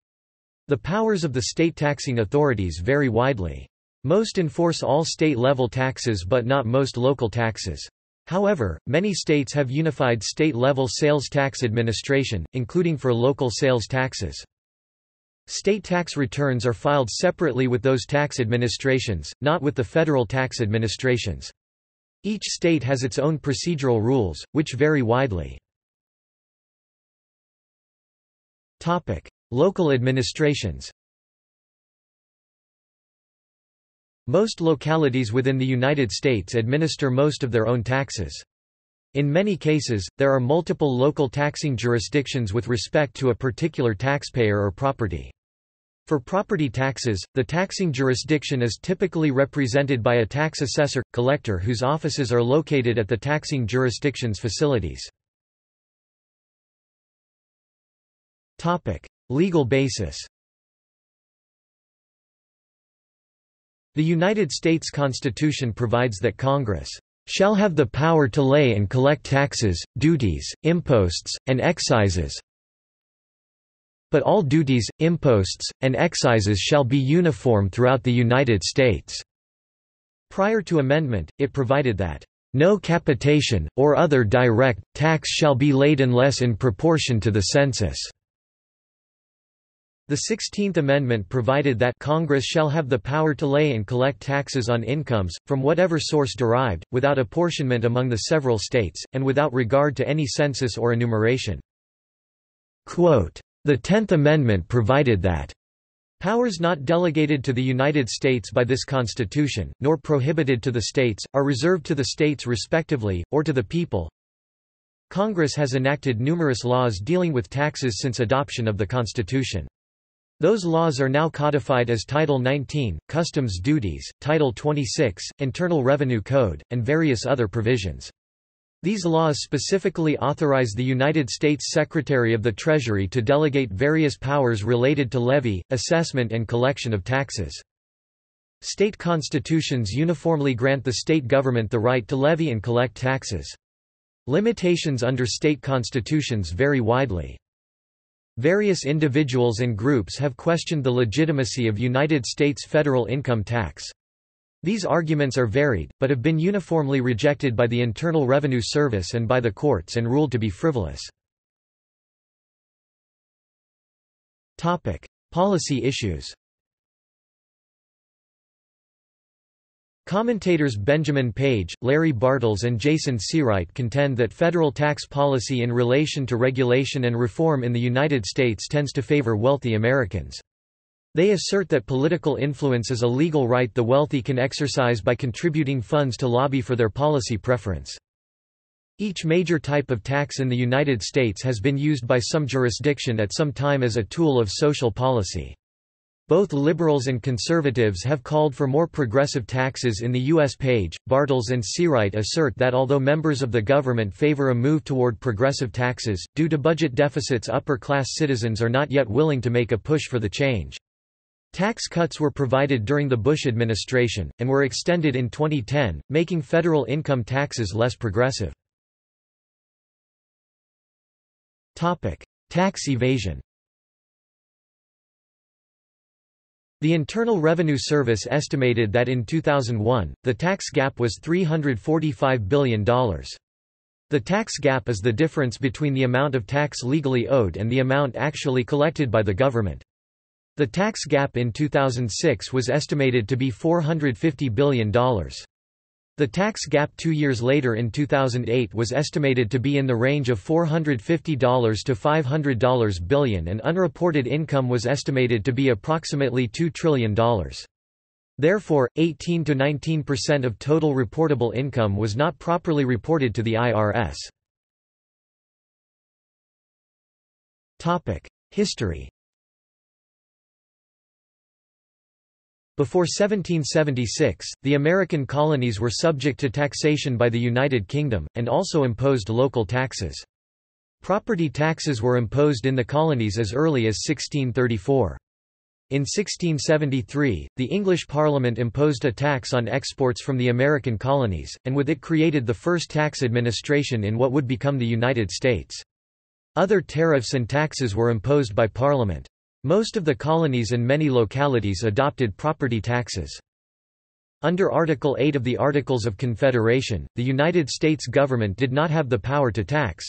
The powers of the state taxing authorities vary widely. Most enforce all state-level taxes but not most local taxes. However, many states have unified state-level sales tax administration, including for local sales taxes. State tax returns are filed separately with those tax administrations, not with the federal tax administrations. Each state has its own procedural rules, which vary widely. Topic: Local administrations. Most localities within the United States administer most of their own taxes. In many cases, there are multiple local taxing jurisdictions with respect to a particular taxpayer or property. For property taxes, the taxing jurisdiction is typically represented by a tax assessor-collector whose offices are located at the taxing jurisdiction's facilities. Topic: Legal basis. The United States Constitution provides that Congress shall have the power to lay and collect taxes, duties, imposts, and excises, But all duties, imposts, and excises shall be uniform throughout the United States." Prior to amendment, it provided that, "...no capitation, or other direct, tax shall be laid unless in proportion to the census." The sixteenth Amendment provided that Congress shall have the power to lay and collect taxes on incomes, from whatever source derived, without apportionment among the several states, and without regard to any census or enumeration. Quote, "The tenth Amendment provided that powers not delegated to the United States by this Constitution, nor prohibited to the states, are reserved to the states respectively, or to the people. Congress has enacted numerous laws dealing with taxes since adoption of the Constitution. Those laws are now codified as Title nineteen, Customs Duties, Title twenty-six, Internal Revenue Code, and various other provisions. These laws specifically authorize the United States Secretary of the Treasury to delegate various powers related to levy, assessment and collection of taxes. State constitutions uniformly grant the state government the right to levy and collect taxes. Limitations under state constitutions vary widely. Various individuals and groups have questioned the legitimacy of United States federal income tax. These arguments are varied, but have been uniformly rejected by the Internal Revenue Service and by the courts and ruled to be frivolous." Topic: Policy issues. Commentators Benjamin Page, Larry Bartels and Jason Seawright contend that federal tax policy in relation to regulation and reform in the United States tends to favor wealthy Americans. They assert that political influence is a legal right the wealthy can exercise by contributing funds to lobby for their policy preference. Each major type of tax in the United States has been used by some jurisdiction at some time as a tool of social policy. Both liberals and conservatives have called for more progressive taxes in the U S Page, Bartels and Seawright assert that although members of the government favor a move toward progressive taxes, due to budget deficits upper-class citizens are not yet willing to make a push for the change. Tax cuts were provided during the Bush administration, and were extended in twenty ten, making federal income taxes less progressive. Topic: Tax evasion. The Internal Revenue Service estimated that in two thousand one, the tax gap was three hundred forty-five billion dollars. The tax gap is the difference between the amount of tax legally owed and the amount actually collected by the government. The tax gap in two thousand six was estimated to be four hundred fifty billion dollars. The tax gap two years later in two thousand eight was estimated to be in the range of four hundred fifty to five hundred billion dollars and unreported income was estimated to be approximately two trillion dollars. Therefore, eighteen to nineteen percent of total reportable income was not properly reported to the I R S. Topic: History. Before seventeen seventy-six, the American colonies were subject to taxation by the United Kingdom, and also imposed local taxes. Property taxes were imposed in the colonies as early as sixteen thirty-four. In sixteen seventy-three, the English Parliament imposed a tax on exports from the American colonies, and with it created the first tax administration in what would become the United States. Other tariffs and taxes were imposed by Parliament. Most of the colonies and many localities adopted property taxes. Under Article eight of the Articles of Confederation, the United States government did not have the power to tax.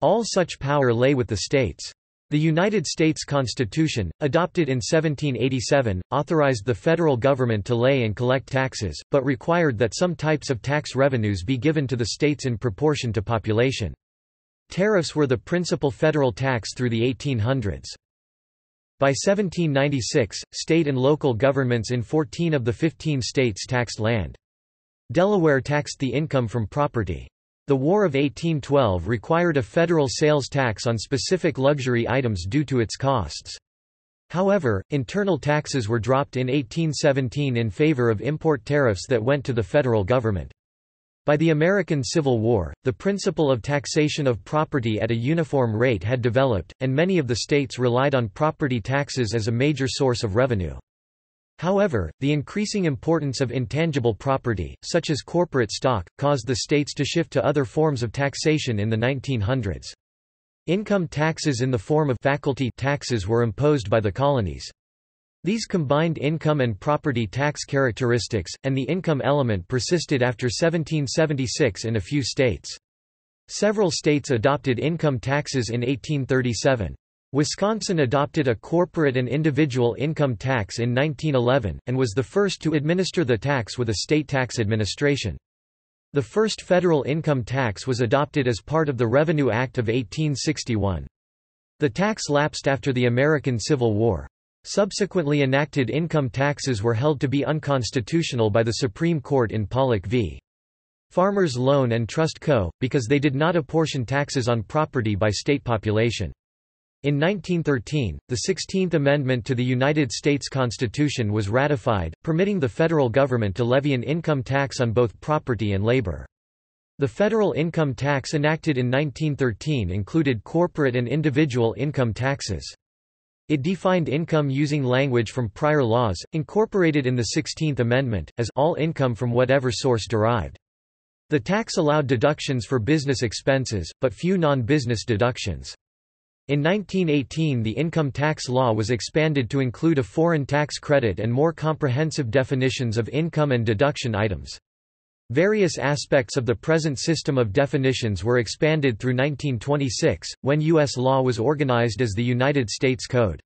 All such power lay with the states. The United States Constitution, adopted in seventeen eighty-seven, authorized the federal government to lay and collect taxes, but required that some types of tax revenues be given to the states in proportion to population. Tariffs were the principal federal tax through the eighteen hundreds. By seventeen ninety-six, state and local governments in fourteen of the fifteen states taxed land. Delaware taxed the income from property. The War of eighteen twelve required a federal sales tax on specific luxury items due to its costs. However, internal taxes were dropped in eighteen seventeen in favor of import tariffs that went to the federal government. By the American Civil War, the principle of taxation of property at a uniform rate had developed, and many of the states relied on property taxes as a major source of revenue. However, the increasing importance of intangible property, such as corporate stock, caused the states to shift to other forms of taxation in the nineteen hundreds. Income taxes in the form of faculty taxes were imposed by the colonies. These combined income and property tax characteristics, and the income element persisted after seventeen seventy-six in a few states. Several states adopted income taxes in eighteen thirty-seven. Wisconsin adopted a corporate and individual income tax in nineteen eleven, and was the first to administer the tax with a state tax administration. The first federal income tax was adopted as part of the Revenue Act of eighteen sixty-one. The tax lapsed after the American Civil War. Subsequently enacted income taxes were held to be unconstitutional by the Supreme Court in Pollock v. Farmers Loan and Trust Co., because they did not apportion taxes on property by state population. In nineteen thirteen, the sixteenth Amendment to the United States Constitution was ratified, permitting the federal government to levy an income tax on both property and labor. The federal income tax enacted in nineteen thirteen included corporate and individual income taxes. It defined income using language from prior laws, incorporated in the sixteenth Amendment, as all income from whatever source derived. The tax allowed deductions for business expenses, but few non-business deductions. In nineteen eighteen, the income tax law was expanded to include a foreign tax credit and more comprehensive definitions of income and deduction items. Various aspects of the present system of definitions were expanded through nineteen twenty-six, when U S law was organized as the United States Code.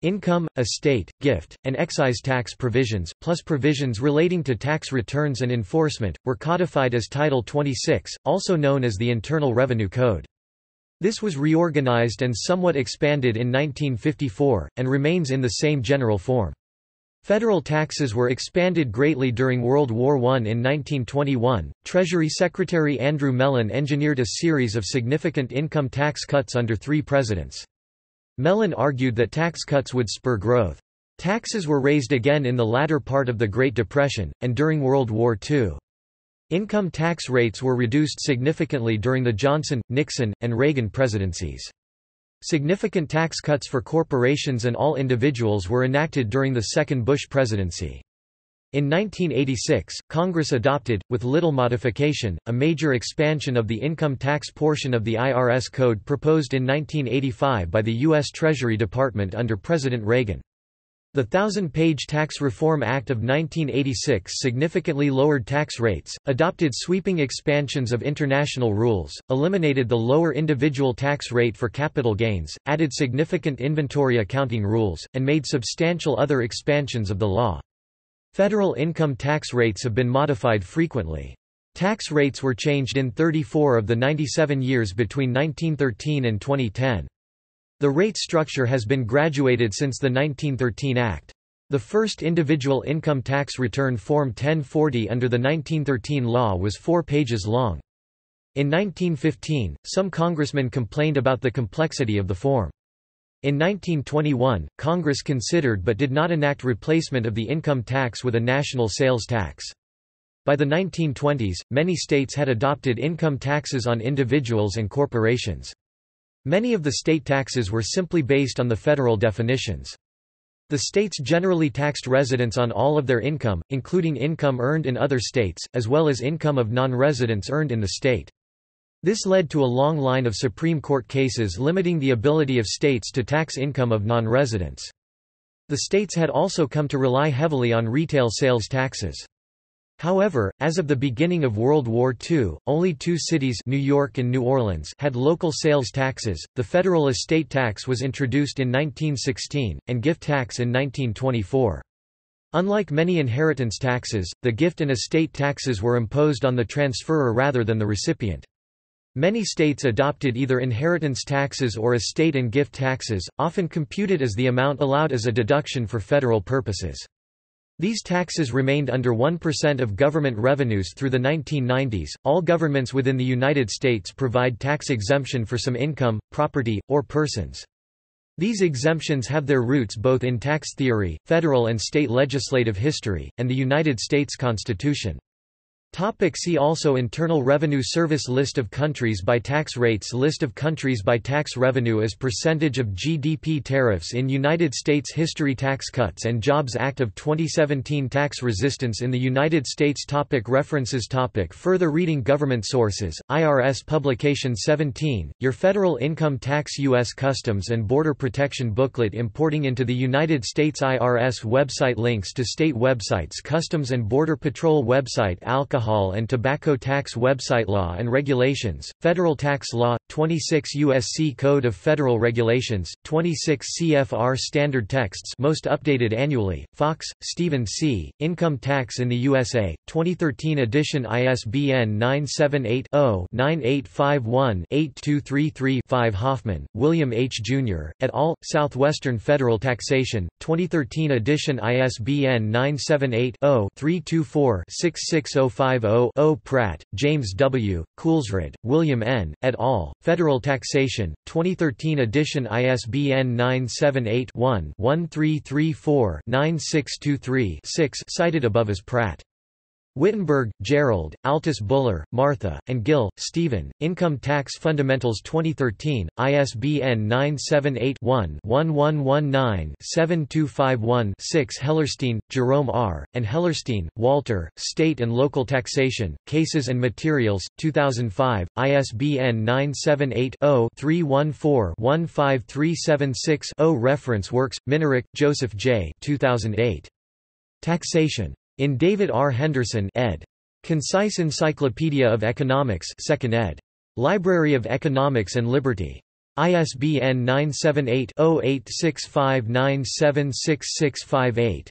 Income, estate, gift, and excise tax provisions, plus provisions relating to tax returns and enforcement, were codified as Title twenty-six, also known as the Internal Revenue Code. This was reorganized and somewhat expanded in nineteen fifty-four, and remains in the same general form. Federal taxes were expanded greatly during World War One. In nineteen twenty-one, Treasury Secretary Andrew Mellon engineered a series of significant income tax cuts under three presidents. Mellon argued that tax cuts would spur growth. Taxes were raised again in the latter part of the Great Depression, and during World War Two. Income tax rates were reduced significantly during the Johnson, Nixon, and Reagan presidencies. Significant tax cuts for corporations and all individuals were enacted during the second Bush presidency. In nineteen eighty-six, Congress adopted, with little modification, a major expansion of the income tax portion of the I R S code proposed in nineteen eighty-five by the U S Treasury Department under President Reagan. The thousand-page Tax Reform Act of nineteen eighty-six significantly lowered tax rates, adopted sweeping expansions of international rules, eliminated the lower individual tax rate for capital gains, added significant inventory accounting rules, and made substantial other expansions of the law. Federal income tax rates have been modified frequently. Tax rates were changed in thirty-four of the ninety-seven years between nineteen thirteen and twenty ten. The rate structure has been graduated since the nineteen thirteen Act. The first individual income tax return form ten forty under the nineteen thirteen law was four pages long. In nineteen fifteen, some congressmen complained about the complexity of the form. In nineteen twenty-one, Congress considered but did not enact replacement of the income tax with a national sales tax. By the nineteen twenties, many states had adopted income taxes on individuals and corporations. Many of the state taxes were simply based on the federal definitions. The states generally taxed residents on all of their income, including income earned in other states, as well as income of non-residents earned in the state. This led to a long line of Supreme Court cases limiting the ability of states to tax income of non-residents. The states had also come to rely heavily on retail sales taxes. However, as of the beginning of World War Two, only two cities, New York and New Orleans, had local sales taxes. The federal estate tax was introduced in nineteen sixteen, and gift tax in nineteen twenty-four. Unlike many inheritance taxes, the gift and estate taxes were imposed on the transferor rather than the recipient. Many states adopted either inheritance taxes or estate and gift taxes, often computed as the amount allowed as a deduction for federal purposes. These taxes remained under one percent of government revenues through the nineteen nineties. All governments within the United States provide tax exemption for some income, property, or persons. These exemptions have their roots both in tax theory, federal and state legislative history, and the United States Constitution. Topic. See also: Internal Revenue Service, list of countries by tax rates, list of countries by tax revenue as percentage of G D P, tariffs in United States history, Tax Cuts and Jobs Act of twenty seventeen, tax resistance in the United States. Topic. References. Topic. Further reading. Government sources, I R S publication seventeen, Your Federal Income Tax, U S Customs and Border Protection Booklet, Importing into the United States, I R S website. Links to state websites: Customs and Border Patrol website, Alcohol Alcohol and Tobacco Tax website, Law and Regulations, Federal Tax Law, twenty-six U S C Code of Federal Regulations, twenty-six C F R Standard Texts, most updated annually, Fox, Stephen C., Income Tax in the U S A, twenty thirteen edition, I S B N nine seven eight zero nine eight five one eight two three three five. Hoffman, William H. Junior, et al., Southwestern Federal Taxation, twenty thirteen edition, I S B N nine seven eight zero three two four six six zero five. Pratt, James W., Coolsrud, William N., et al., Federal Taxation, twenty thirteen edition, I S B N nine seven eight one one three three four nine six two three six, cited above as Pratt. Wittenberg, Gerald, Altus Buller, Martha, and Gill, Stephen, Income Tax Fundamentals twenty thirteen, I S B N nine seven eight one one one one nine seven two five one six. Hellerstein, Jerome R., and Hellerstein, Walter, State and Local Taxation, Cases and Materials, two thousand five, I S B N nine seven eight zero three one four one five three seven six zero. Reference works, Minarek, Joseph J. two thousand eight. Taxation. In David R. Henderson, ed. Concise Encyclopedia of Economics, second ed. Library of Economics and Liberty. I S B N nine seven eight zero eight six five nine seven six six five eight.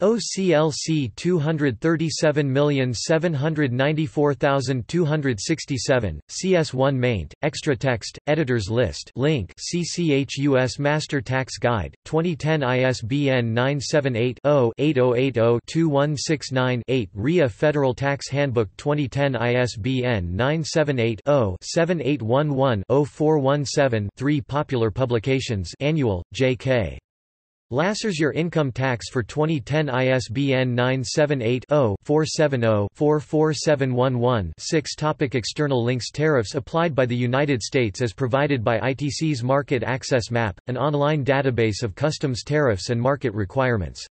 O C L C two hundred thirty-seven million seven hundred ninety-four thousand two hundred sixty-seven, C S one maint, extra text, editors list link, C C H U S Master Tax Guide, twenty ten, I S B N nine seven eight zero eight zero eight zero two one six nine eight. R I A Federal Tax Handbook twenty ten, I S B N nine seven eight zero seven eight one one zero four one seven three. Popular Publications, Annual, J K. Lasser's Your Income Tax for twenty ten, I S B N nine seven eight zero four seven zero four four seven one one six. Topic. External links. Tariffs applied by the United States as provided by I T C's Market Access Map, an online database of customs tariffs and market requirements.